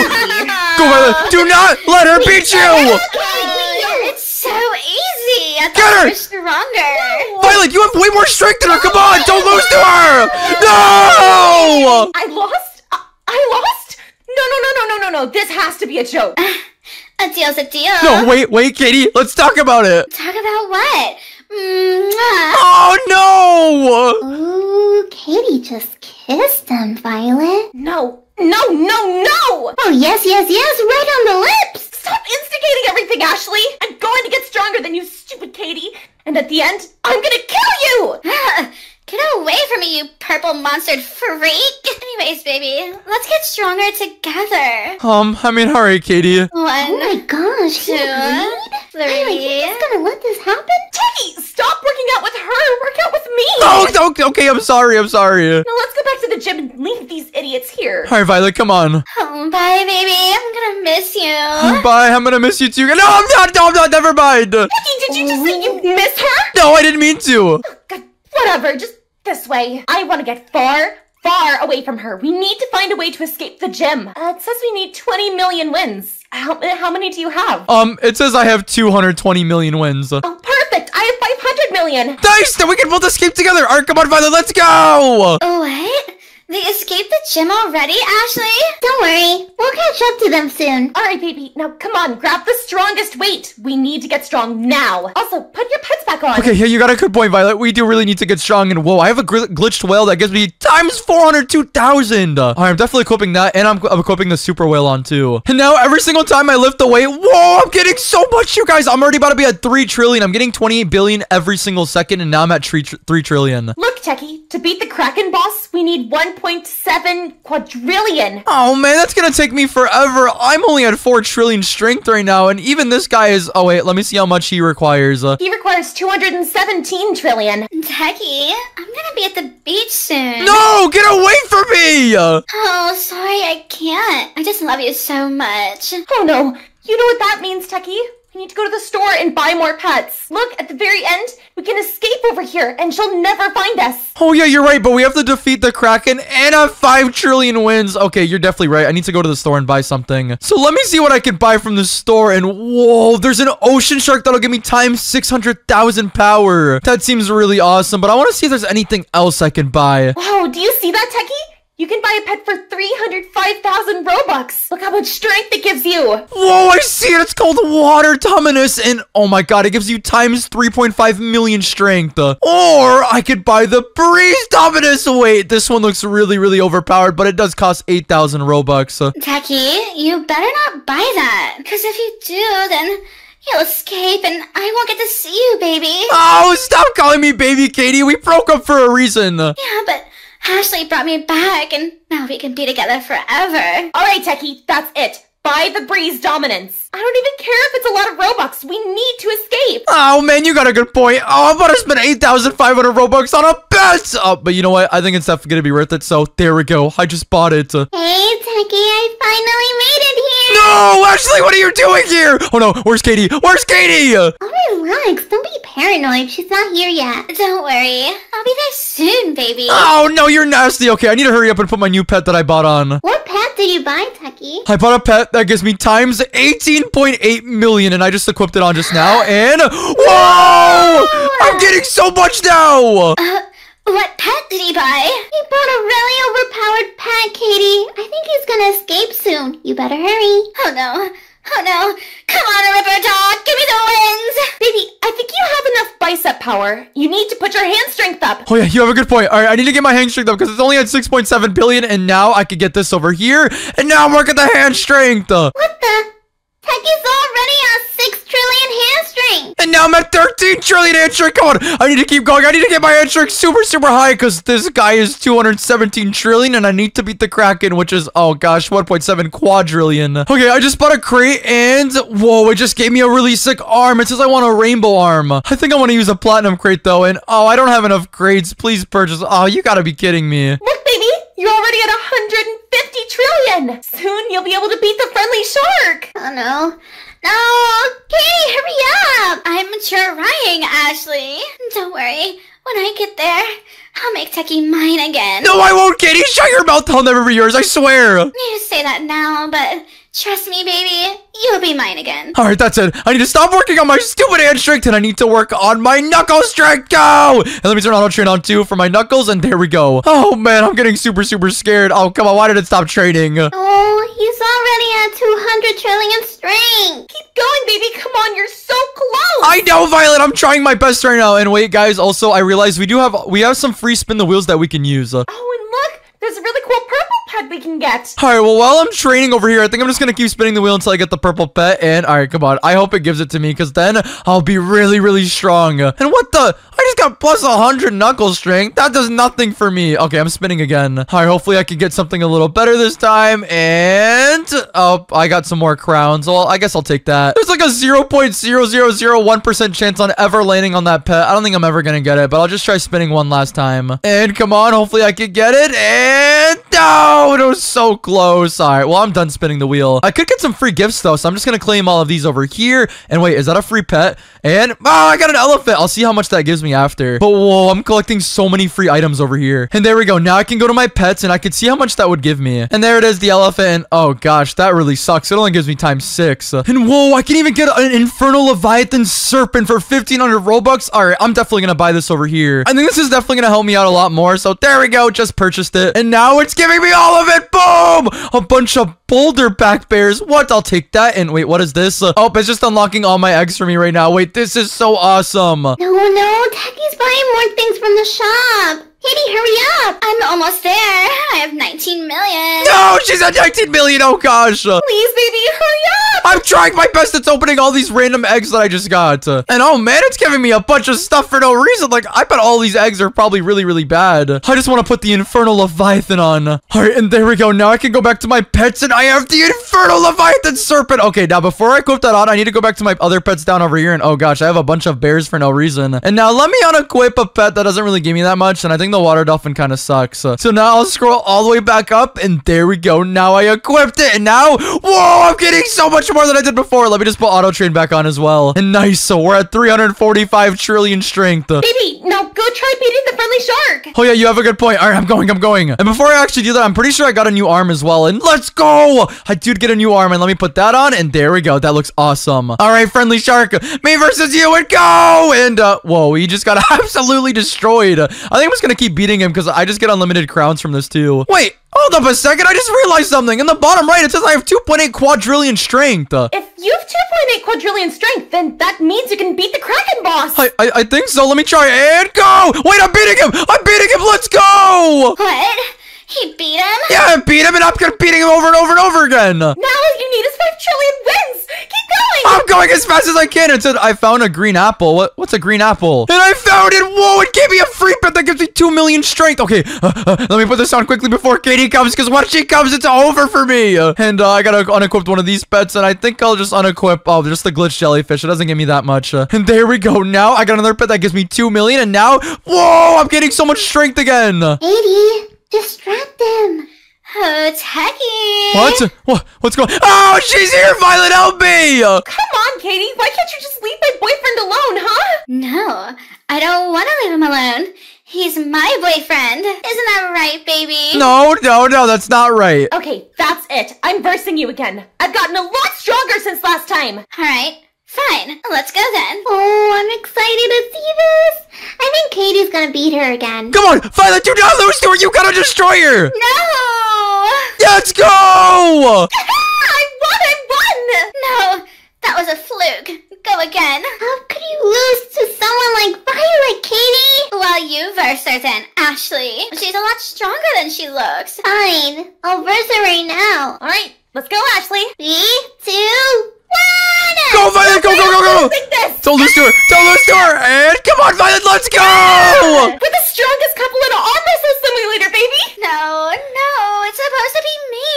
Go, Violet. Do not let her we beat you. Okay, oh, it's so easy. I thought we were stronger. No. Violet, you have way more strength than her. Come on. Don't lose to her. No. I lost? I lost? No, no, no, no, no, no, no. This has to be a joke. A deal's a deal. No, wait, wait, Katie. Let's talk about it. Talk about what? Mwah. Oh, no! Ooh, Katie just kissed him, Violet. No, no, no, no! Oh, yes, yes, yes, right on the lips! Stop instigating everything, Ashley! I'm going to get stronger than you, stupid Katie! And at the end, I'm gonna kill you! Get away from me, you purple monstered freak! Anyways, baby, let's get stronger together. Um, I mean, hurry, Katie. One. Oh my gosh, two, three. Hey, are you just gonna let this happen? Techie, stop working out with her. Work out with me. Oh, okay, okay, I'm sorry, I'm sorry. Now let's go back to the gym and leave these idiots here. All right, Violet, come on. Oh, bye, baby. I'm gonna miss you. Bye. I'm gonna miss you too. No, I'm not. No, I'm not. Never mind. Techie, did you just say you miss her? No, I didn't mean to. Oh, God. Whatever, just this way. I want to get far, far away from her. We need to find a way to escape the gym. Uh, it says we need twenty million wins. How, how many do you have? Um, it says I have two hundred twenty million wins. Oh, perfect. I have five hundred million. Nice, then we can both escape together. All right, come on, Violet, let's go. What? They escaped the gym already, Ashley? Don't worry. We'll catch up to them soon. All right, baby. Now, come on. Grab the strongest weight. We need to get strong now. Also, put your pets back on. Okay, yeah, you got a good point, Violet. We do really need to get strong. And whoa, I have a gl glitched whale that gives me times four hundred two thousand. All right, I'm definitely equipping that. And I'm, I'm equipping the super whale on, too. And now, every single time I lift the weight, whoa, I'm getting so much, you guys. I'm already about to be at three trillion. I'm getting twenty-eight billion every single second. And now I'm at three trillion. Look, Techie, to beat the Kraken boss, we need one. one point seven quadrillion. Oh man, that's gonna take me forever. I'm only at four trillion strength right now, and even this guy is... Oh wait, let me see how much he requires. Uh, he requires two hundred seventeen trillion. Techie, I'm gonna be at the beach soon. No, get away from me! Oh, sorry, I can't. I just love you so much. Oh no, you know what that means, Techie? We need to go to the store and buy more pets. Look, at the very end, we can escape over here, and she'll never find us. Oh, yeah, you're right, but we have to defeat the Kraken and have five trillion wins. Okay, you're definitely right. I need to go to the store and buy something. So let me see what I can buy from the store, and whoa, there's an ocean shark that'll give me times six hundred thousand power. That seems really awesome, but I want to see if there's anything else I can buy. Wow, do you see that, Techie? You can buy a pet for three hundred five thousand Robux. Look how much strength it gives you. Whoa, I see it. It's called Water Dominus. And oh my god, it gives you times three point five million strength. Or I could buy the Breeze Dominus. Wait, this one looks really, really overpowered, but it does cost eight thousand Robux. Techie, you better not buy that. Because if you do, then... you'll escape, and I won't get to see you, baby. Oh, stop calling me baby, Katie. We broke up for a reason. Yeah, but Ashley brought me back, and now we can be together forever. All right, Techie, that's it. Buy the Breeze Dominance. I don't even care if it's a lot of Robux. We need to escape. Oh, man, you got a good point. Oh, I'm about to spend eight thousand five hundred Robux on a bet. Oh, but you know what? I think it's definitely going to be worth it, so there we go. I just bought it. Hey, Techie, I finally made it here. No, Ashley, what are you doing here? Oh, no, where's Katie? Where's Katie? Oh, relax. Don't be paranoid. She's not here yet. Don't worry. I'll be there soon, baby. Oh, no, you're nasty. Okay, I need to hurry up and put my new pet that I bought on. What pet did you buy, Techie? I bought a pet that gives me times eighteen point eight million, and I just equipped it on just now, and whoa! I'm getting so much now! Uh, what pet did he buy? He bought a really overpowered pet, Katie. I think he's gonna escape soon. You better hurry. Oh no. Oh no. Come on, Ripper Dog. Give me the wins. Baby, I think you have enough bicep power. You need to put your hand strength up. Oh yeah, you have a good point. All right, I need to get my hand strength up because it's only at six point seven billion, and now I could get this over here, and now I'm working the hand strength. What the? Techie's already on six trillion hand strength. thing. And now I'm at thirteen trillion hand trick. Come on, I need to keep going. I need to get my hand trick super, super high because this guy is two hundred seventeen trillion and I need to beat the Kraken, which is, oh gosh, one point seven quadrillion. Okay, I just bought a crate and whoa, it just gave me a really sick arm. It says I want a rainbow arm. I think I want to use a platinum crate though. And oh, I don't have enough crates. Please purchase. Oh, you gotta be kidding me. Look, baby, you're already at one hundred fifty trillion. Soon you'll be able to beat the friendly shark. Oh no. No, okay, hurry up. I'm trying, Ashley. Don't worry. When I get there, I'll make Techie mine again. No, I won't, Kitty. Shut your mouth. I'll never be yours. I swear. You say that now, but trust me, baby. You'll be mine again. All right, that's it. I need to stop working on my stupid hand strength, and I need to work on my knuckle strength. Go! And let me turn auto train on too for my knuckles, and there we go. Oh man, I'm getting super, super scared. Oh come on, why did it stop training? Oh, he's already at two hundred trillion strength. Keep going, baby. Come on, you're so close. I know, Violet. I'm trying my best right now. And wait, guys. Also, I realized we do have we have some free spin the wheels that we can use. Oh, and look, there's a really cool purple pet we can get. All right, well, while I'm training over here, I think I'm just gonna keep spinning the wheel until I get the purple pet. And all right, come on. I hope it gives it to me, because then I'll be really, really strong. And what the? I just got plus one hundred knuckle strength. That does nothing for me. Okay, I'm spinning again. All right, hopefully I can get something a little better this time. And oh, I got some more crowns. Well, I guess I'll take that. There's like a zero point zero zero zero one percent chance on ever landing on that pet. I don't think I'm ever gonna get it, but I'll just try spinning one last time. And come on, hopefully I can get it. And no! Oh, it was so close. All right, well, I'm done spinning the wheel. I could get some free gifts, though, so I'm just going to claim all of these over here. And wait, is that a free pet? And, oh, I got an elephant. I'll see how much that gives me after. But, whoa, I'm collecting so many free items over here. And there we go. Now I can go to my pets, and I can see how much that would give me. And there it is, the elephant. And, oh, gosh, that really sucks. It only gives me times six. And, whoa, I can even get an Infernal Leviathan Serpent for fifteen hundred Robux. All right, I'm definitely going to buy this over here. I think this is definitely going to help me out a lot more. So, there we go. Just purchased it. And now it's giving me all of it. Boom! A bunch of boulder back bears. What? I'll take that. And wait, what is this? Uh, oh, it's just unlocking all my eggs for me right now. Wait, this is so awesome. No, no. Techie's buying more things from the shop. Kitty, hurry up. I'm almost there. I have nineteen million. No, she's at nineteen million. Oh, gosh. Please, baby, hurry up. I'm trying my best. It's opening all these random eggs that I just got. And oh, man, it's giving me a bunch of stuff for no reason. Like, I bet all these eggs are probably really, really bad. I just want to put the Infernal Leviathan on. All right, and there we go. Now I can go back to my pets, and I have the Infernal Leviathan Serpent. Okay, now before I equip that on, I need to go back to my other pets down over here. And oh, gosh, I have a bunch of bears for no reason. And now let me unequip a pet that doesn't really give me that much. And I think the water dolphin kind of sucks. So now I'll scroll all the way back up, and there we go. Now I equipped it, and now, whoa, I'm getting so much more than I did before. Let me just put auto train back on as well. And nice, so we're at three hundred forty-five trillion strength. Baby, now go try beating the friendly shark. Oh yeah, you have a good point. All right, I'm going, I'm going. And before I actually do that, I'm pretty sure I got a new arm as well. And let's go. I did get a new arm, and let me put that on, and there we go. That looks awesome. All right, friendly shark, me versus you, and go. And uh, whoa, he just got absolutely destroyed. I think I'm just gonna keep beating him because I just get unlimited crowns from this too. Wait, hold up a second. I just realized something. In the bottom right, it says I have two point eight quadrillion strength. If you have two point eight quadrillion strength, then that means you can beat the Kraken boss. I, I I think so. Let me try and go. Wait, I'm beating him. I'm beating him. Let's go. What? He beat him? Yeah, I beat him, and I'm beating him over and over and over again. Now all you need is five trillion wins. Keep going. I'm going as fast as I can. It said I found a green apple. What? What's a green apple? And I found it. Whoa, it gave me a free pet that gives me two million strength. Okay, uh, uh, let me put this on quickly before Katie comes, because once she comes, it's over for me. Uh, and uh, I got to unequip one of these pets, and I think I'll just unequip, oh, just the glitch jellyfish. It doesn't give me that much. Uh, and there we go. Now I got another pet that gives me two million, and now, whoa, I'm getting so much strength again. Katie. Distract them. Oh, Techie. What? What? What's going on? Oh, she's here, Violet. Help me. Come on, Katie. Why can't you just leave my boyfriend alone, huh? No, I don't want to leave him alone. He's my boyfriend. Isn't that right, baby? No, no, no. That's not right. Okay, that's it. I'm versing you again. I've gotten a lot stronger since last time. All right. Fine, let's go then. Oh, I'm excited to see this. I think Katie's gonna beat her again. Come on, Violet, do not lose to her. You gotta destroy her. No. Let's go. I won, I won. No, that was a fluke. Go again. How could you lose to someone like Violet, Katie? Well, you verse her then, Ashley. She's a lot stronger than she looks. Fine, I'll verse her right now. All right, let's go, Ashley. Three, two, Violet! Go, Violet! Go, go, go, go! Tell Lewis to her! Tell Lewis to her! And come on, Violet! Let's go! We're the strongest couple in all this simulator, baby! No, no, it's supposed to be me!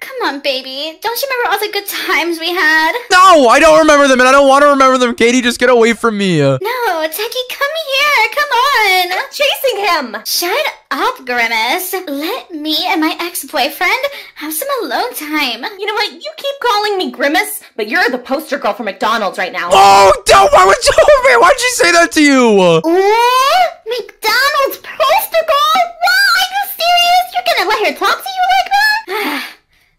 Come on, baby. Don't you remember all the good times we had? No, I don't remember them, and I don't want to remember them. Katie, just get away from me. No, Techie, come here. Come on. I'm chasing him. Shut up, Grimace. Let me and my ex-boyfriend have some alone time. You know what? You keep calling me Grimace, but you're the poster girl for McDonald's right now. Oh, don't. Why would you? Man, why'd she say that to you? Ooh, McDonald's poster girl? Wow, are you serious? You're going to let her talk to you like that?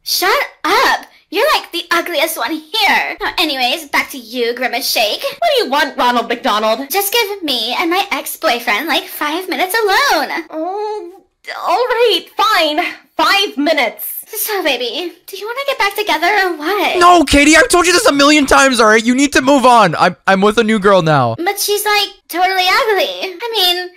Shut up! You're like the ugliest one here. Oh, anyways, back to you, Grimace Shake. What do you want, Ronald McDonald? Just give me and my ex-boyfriend like five minutes alone. Oh, all right, fine. Five minutes. So, baby, do you want to get back together or what? No, Katie, I've told you this a million times, all right? You need to move on. I'm, I'm with a new girl now. But she's like totally ugly. I mean,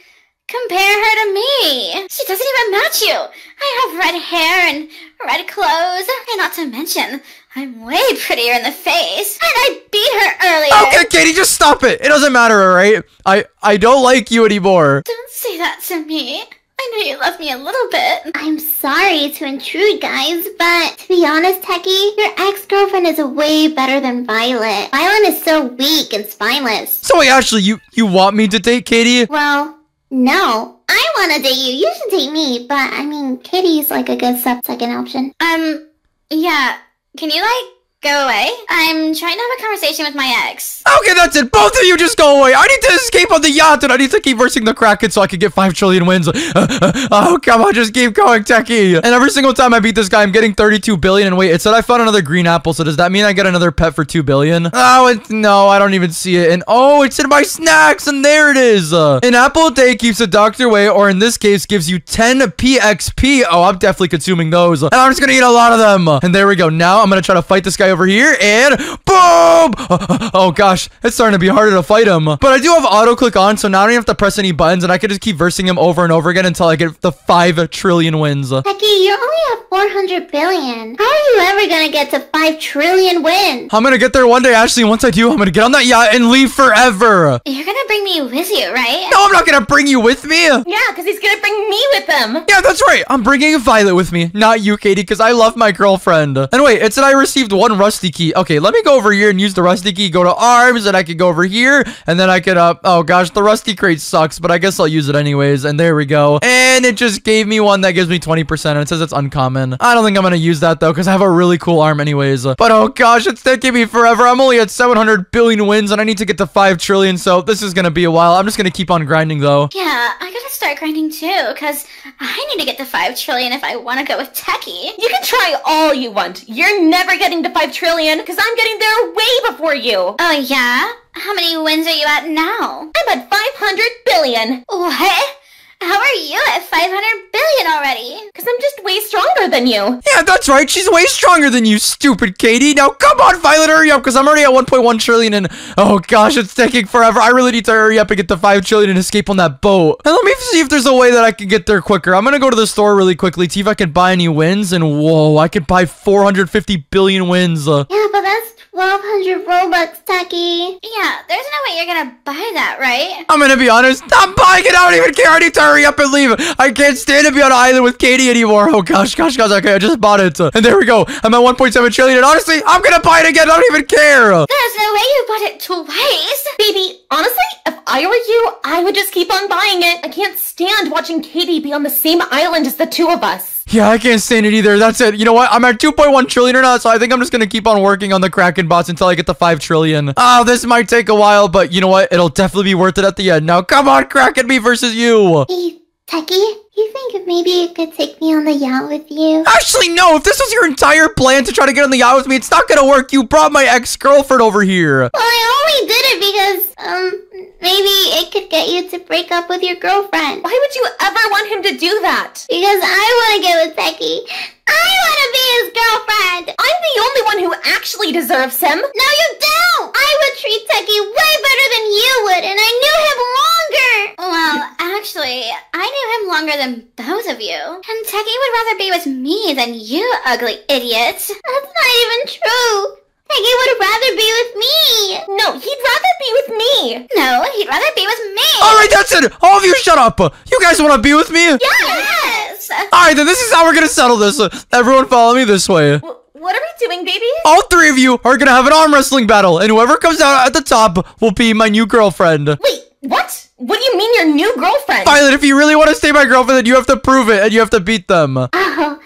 compare her to me. She doesn't even match you. I have red hair and red clothes. And not to mention, I'm way prettier in the face. And I beat her earlier. Okay, Katie, just stop it. It doesn't matter, all right? I, I don't like you anymore. Don't say that to me. I know you love me a little bit. I'm sorry to intrude, guys, but to be honest, Techie, your ex-girlfriend is way better than Violet. Violet is so weak and spineless. So wait, Ashley, you, you want me to date Katie? Well, no, I want to date you. You should date me, but I mean, Katie's like a good sub-second option. Um, yeah, can you like go away? I'm trying to have a conversation with my ex. Okay, that's it. Both of you just go away. I need to escape on the yacht, and I need to keep versing the Kraken so I can get five trillion wins. Uh, uh, oh, come on, just keep going, Techie. And every single time I beat this guy, I'm getting thirty-two billion. And wait, it said I found another green apple, so does that mean I get another pet for two billion? Oh, it's, no, I don't even see it. And oh, it's in my snacks, and there it is. Uh, an apple a day keeps the doctor away, or in this case, gives you ten P X P. Oh, I'm definitely consuming those. And I'm just gonna eat a lot of them. And there we go. Now I'm gonna try to fight this guy over here, and boom! Oh, oh gosh, it's starting to be harder to fight him. But I do have auto click on, so now I don't have to press any buttons, and I can just keep versing him over and over again until I get the five trillion wins. Techie, you're only at four hundred billion. How are you ever gonna get to five trillion wins? I'm gonna get there one day, Ashley. Once I do, I'm gonna get on that yacht and leave forever. You're gonna bring me with you, right? No, I'm not gonna bring you with me. Yeah, because he's gonna bring me with him. Yeah, that's right. I'm bringing Violet with me, not you, Katie, because I love my girlfriend. And wait, it said I received one rusty key. Okay, let me go over here and use the rusty key. Go to arms, and I could go over here, and then I could uh oh gosh, the rusty crate sucks, but I guess I'll use it anyways. And there we go, and it just gave me one that gives me twenty percent, and it says it's uncommon. I don't think I'm gonna use that though, because I have a really cool arm anyways. But oh gosh, it's taking me forever. I'm only at seven hundred billion wins, and I need to get to five trillion, so this is gonna be a while. I'm just gonna keep on grinding though. Yeah, I gotta start grinding too, because I need to get to five trillion if I want to go with Techie. You can try all you want. You're never getting to five trillion, because I'm getting there way before you. Oh, yeah? How many wins are you at now? I'm at five hundred billion. What? How are you at five hundred billion already? Because I'm just way stronger than you. Yeah, that's right. She's way stronger than you, stupid Katie. Now, come on, Violet, hurry up, because I'm already at one point one trillion, and oh gosh, it's taking forever. I really need to hurry up and get to five trillion and escape on that boat. And let me see if there's a way that I can get there quicker. I'm going to go to the store really quickly, see if I can buy any wins, and whoa, I could buy four hundred fifty billion wins. Uh, yeah, but that's twelve hundred Robux, Techie. Yeah, there's no way you're gonna buy that, right? I'm gonna be honest, I'm buying it. I don't even care. I need to hurry up and leave. I can't stand to be on an island with Katie anymore. Oh gosh, gosh, gosh. Okay, I just bought it. And there we go. I'm at one point seven trillion. And honestly, I'm gonna buy it again. I don't even care. There's no way you bought it twice. Baby, honestly, if I were you, I would just keep on buying it. I can't stand watching Katie be on the same island as the two of us. Yeah, I can't stand it either. That's it. You know what? I'm at two point one trillion or not, so I think I'm just going to keep on working on the Kraken bots until I get to five trillion. Oh, this might take a while, but you know what? It'll definitely be worth it at the end. Now, come on, Kraken, me versus you. Hey, Techie, you think maybe you could take me on the yacht with you? Actually, no. If this was your entire plan to try to get on the yacht with me, it's not going to work. You brought my ex-girlfriend over here. Well, I only did it because, um... maybe it could get you to break up with your girlfriend. Why would you ever want him to do that? Because I want to get with Techie. I want to be his girlfriend. I'm the only one who actually deserves him. No, you don't. I would treat Techie way better than you would, and I knew him longer. Well, actually, I knew him longer than both of you. And Techie would rather be with me than you, ugly idiot. That's not even true. Like, he would rather be with me. No, he'd rather be with me. No, he'd rather be with me. All right, that's it. All of you shut up. You guys want to be with me? Yes. All right, then this is how we're going to settle this. Everyone follow me this way. W what are we doing, baby? All three of you are going to have an arm wrestling battle, and whoever comes out at the top will be my new girlfriend. Wait, what? What do you mean your new girlfriend? Violet, if you really want to stay my girlfriend, then you have to prove it, and you have to beat them. Oh.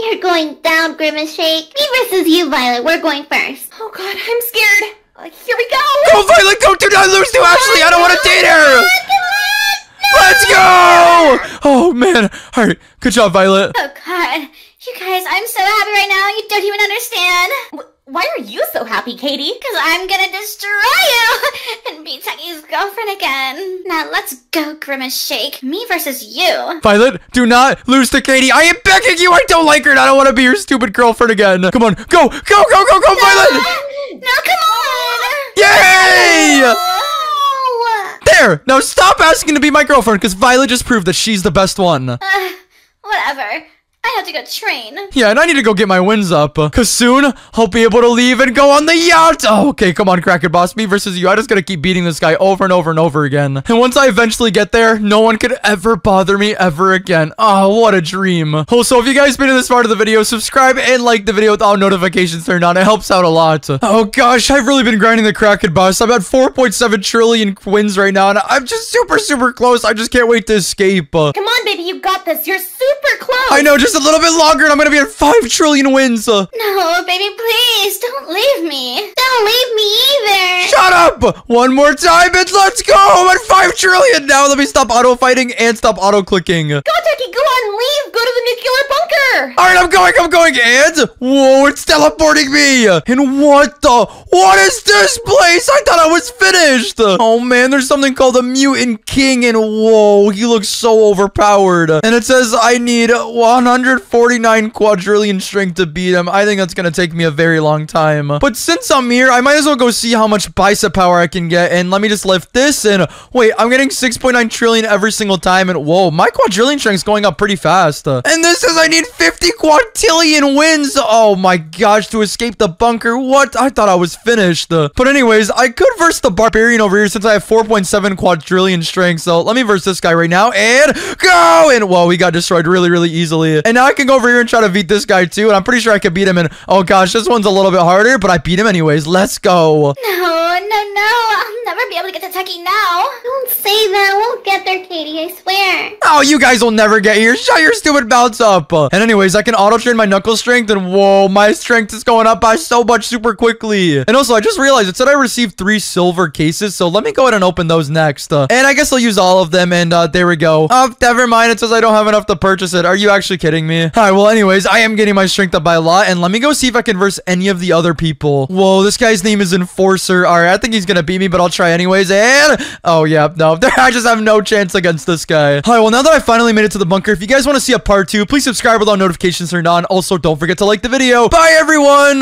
You're going down, Grimace Shake. Me versus you, Violet. We're going first. Oh, God, I'm scared. Uh, here we go. Go, Violet. Go. Do not lose to Ashley. I don't want to date her. Let's go. Oh, man. All right. Good job, Violet. Oh, God. You guys, I'm so happy right now. You don't even understand. W Why are you so happy, Katie? Because I'm going to destroy you and be Techie's girlfriend again. Now, let's go, Grimace Shake. Me versus you. Violet, do not lose to Katie. I am begging you. I don't like her, and I don't want to be your stupid girlfriend again. Come on. Go, go, go, go, go, no. Violet. No, come on. Yay. No. There. Now, stop asking to be my girlfriend, because Violet just proved that she's the best one. Uh, whatever. I have to go train. Yeah, and I need to go get my wins up. Because soon, I'll be able to leave and go on the yacht. Oh, okay, come on, Kraken Boss. Me versus you. I just gotta keep beating this guy over and over and over again. And once I eventually get there, no one could ever bother me ever again. Oh, what a dream. Also, if you guys made it this part of the video, subscribe and like the video with all notifications turned on. It helps out a lot. Oh, gosh, I've really been grinding the Kraken Boss. I'm at four point seven trillion wins right now, and I'm just super, super close. I just can't wait to escape. Come on, baby, you got this. You're super close. I know, just Just a little bit longer and I'm gonna be at five trillion wins. No, baby, please don't leave me. Don't leave me either. Shut up! One more time and let's go! I'm at five trillion now. Let me stop auto-fighting and stop auto-clicking. Go, Techie, go on, leave. Go to the nuclear bunker. All right, I'm going, I'm going. And, whoa, it's teleporting me. And what the, what is this place? I thought I was finished. Oh, man, there's something called the Mutant King. And, whoa, he looks so overpowered. And it says I need one hundred forty-nine quadrillion strength to beat him. I think that's gonna take me a very long time, but since I'm here, I might as well go see how much bicep power I can get. And let me just lift this, and wait, I'm getting six point nine trillion every single time. And whoa, my quadrillion strength's going up pretty fast. And this is, I need fifty quadrillion wins. Oh my gosh, to escape the bunker. What? I thought I was finished. But anyways, I could verse the barbarian over here since I have four point seven quadrillion strength. So let me verse this guy right now and go. And whoa, we got destroyed really, really easily. And now I can go over here and try to beat this guy too. And I'm pretty sure I can beat him. And oh gosh, this one's a little bit harder, but I beat him anyways. Let's go. No, no, no. I'll never be able to get to Techie now. Don't say that. We'll get there, Katie. I swear. Oh, you guys will never get here. Shut your stupid bounce up. And anyways, I can auto train my knuckle strength. And whoa, my strength is going up by so much super quickly. And also, I just realized it said I received three silver cases. So let me go ahead and open those next. Uh, and I guess I'll use all of them. And uh, there we go. Oh, never mind. It says I don't have enough to purchase it. Are you actually kidding? Kidding me? All right, well, anyways, I am getting my strength up by a lot, and let me go see if I can verse any of the other people. Whoa, this guy's name is Enforcer. All right, I think he's gonna beat me, but I'll try anyways. And oh yeah, no, I just have no chance against this guy. All right, well, now that I finally made it to the bunker, if you guys want to see a part two, please subscribe with all notifications turned on. Also, don't forget to like the video. Bye, everyone.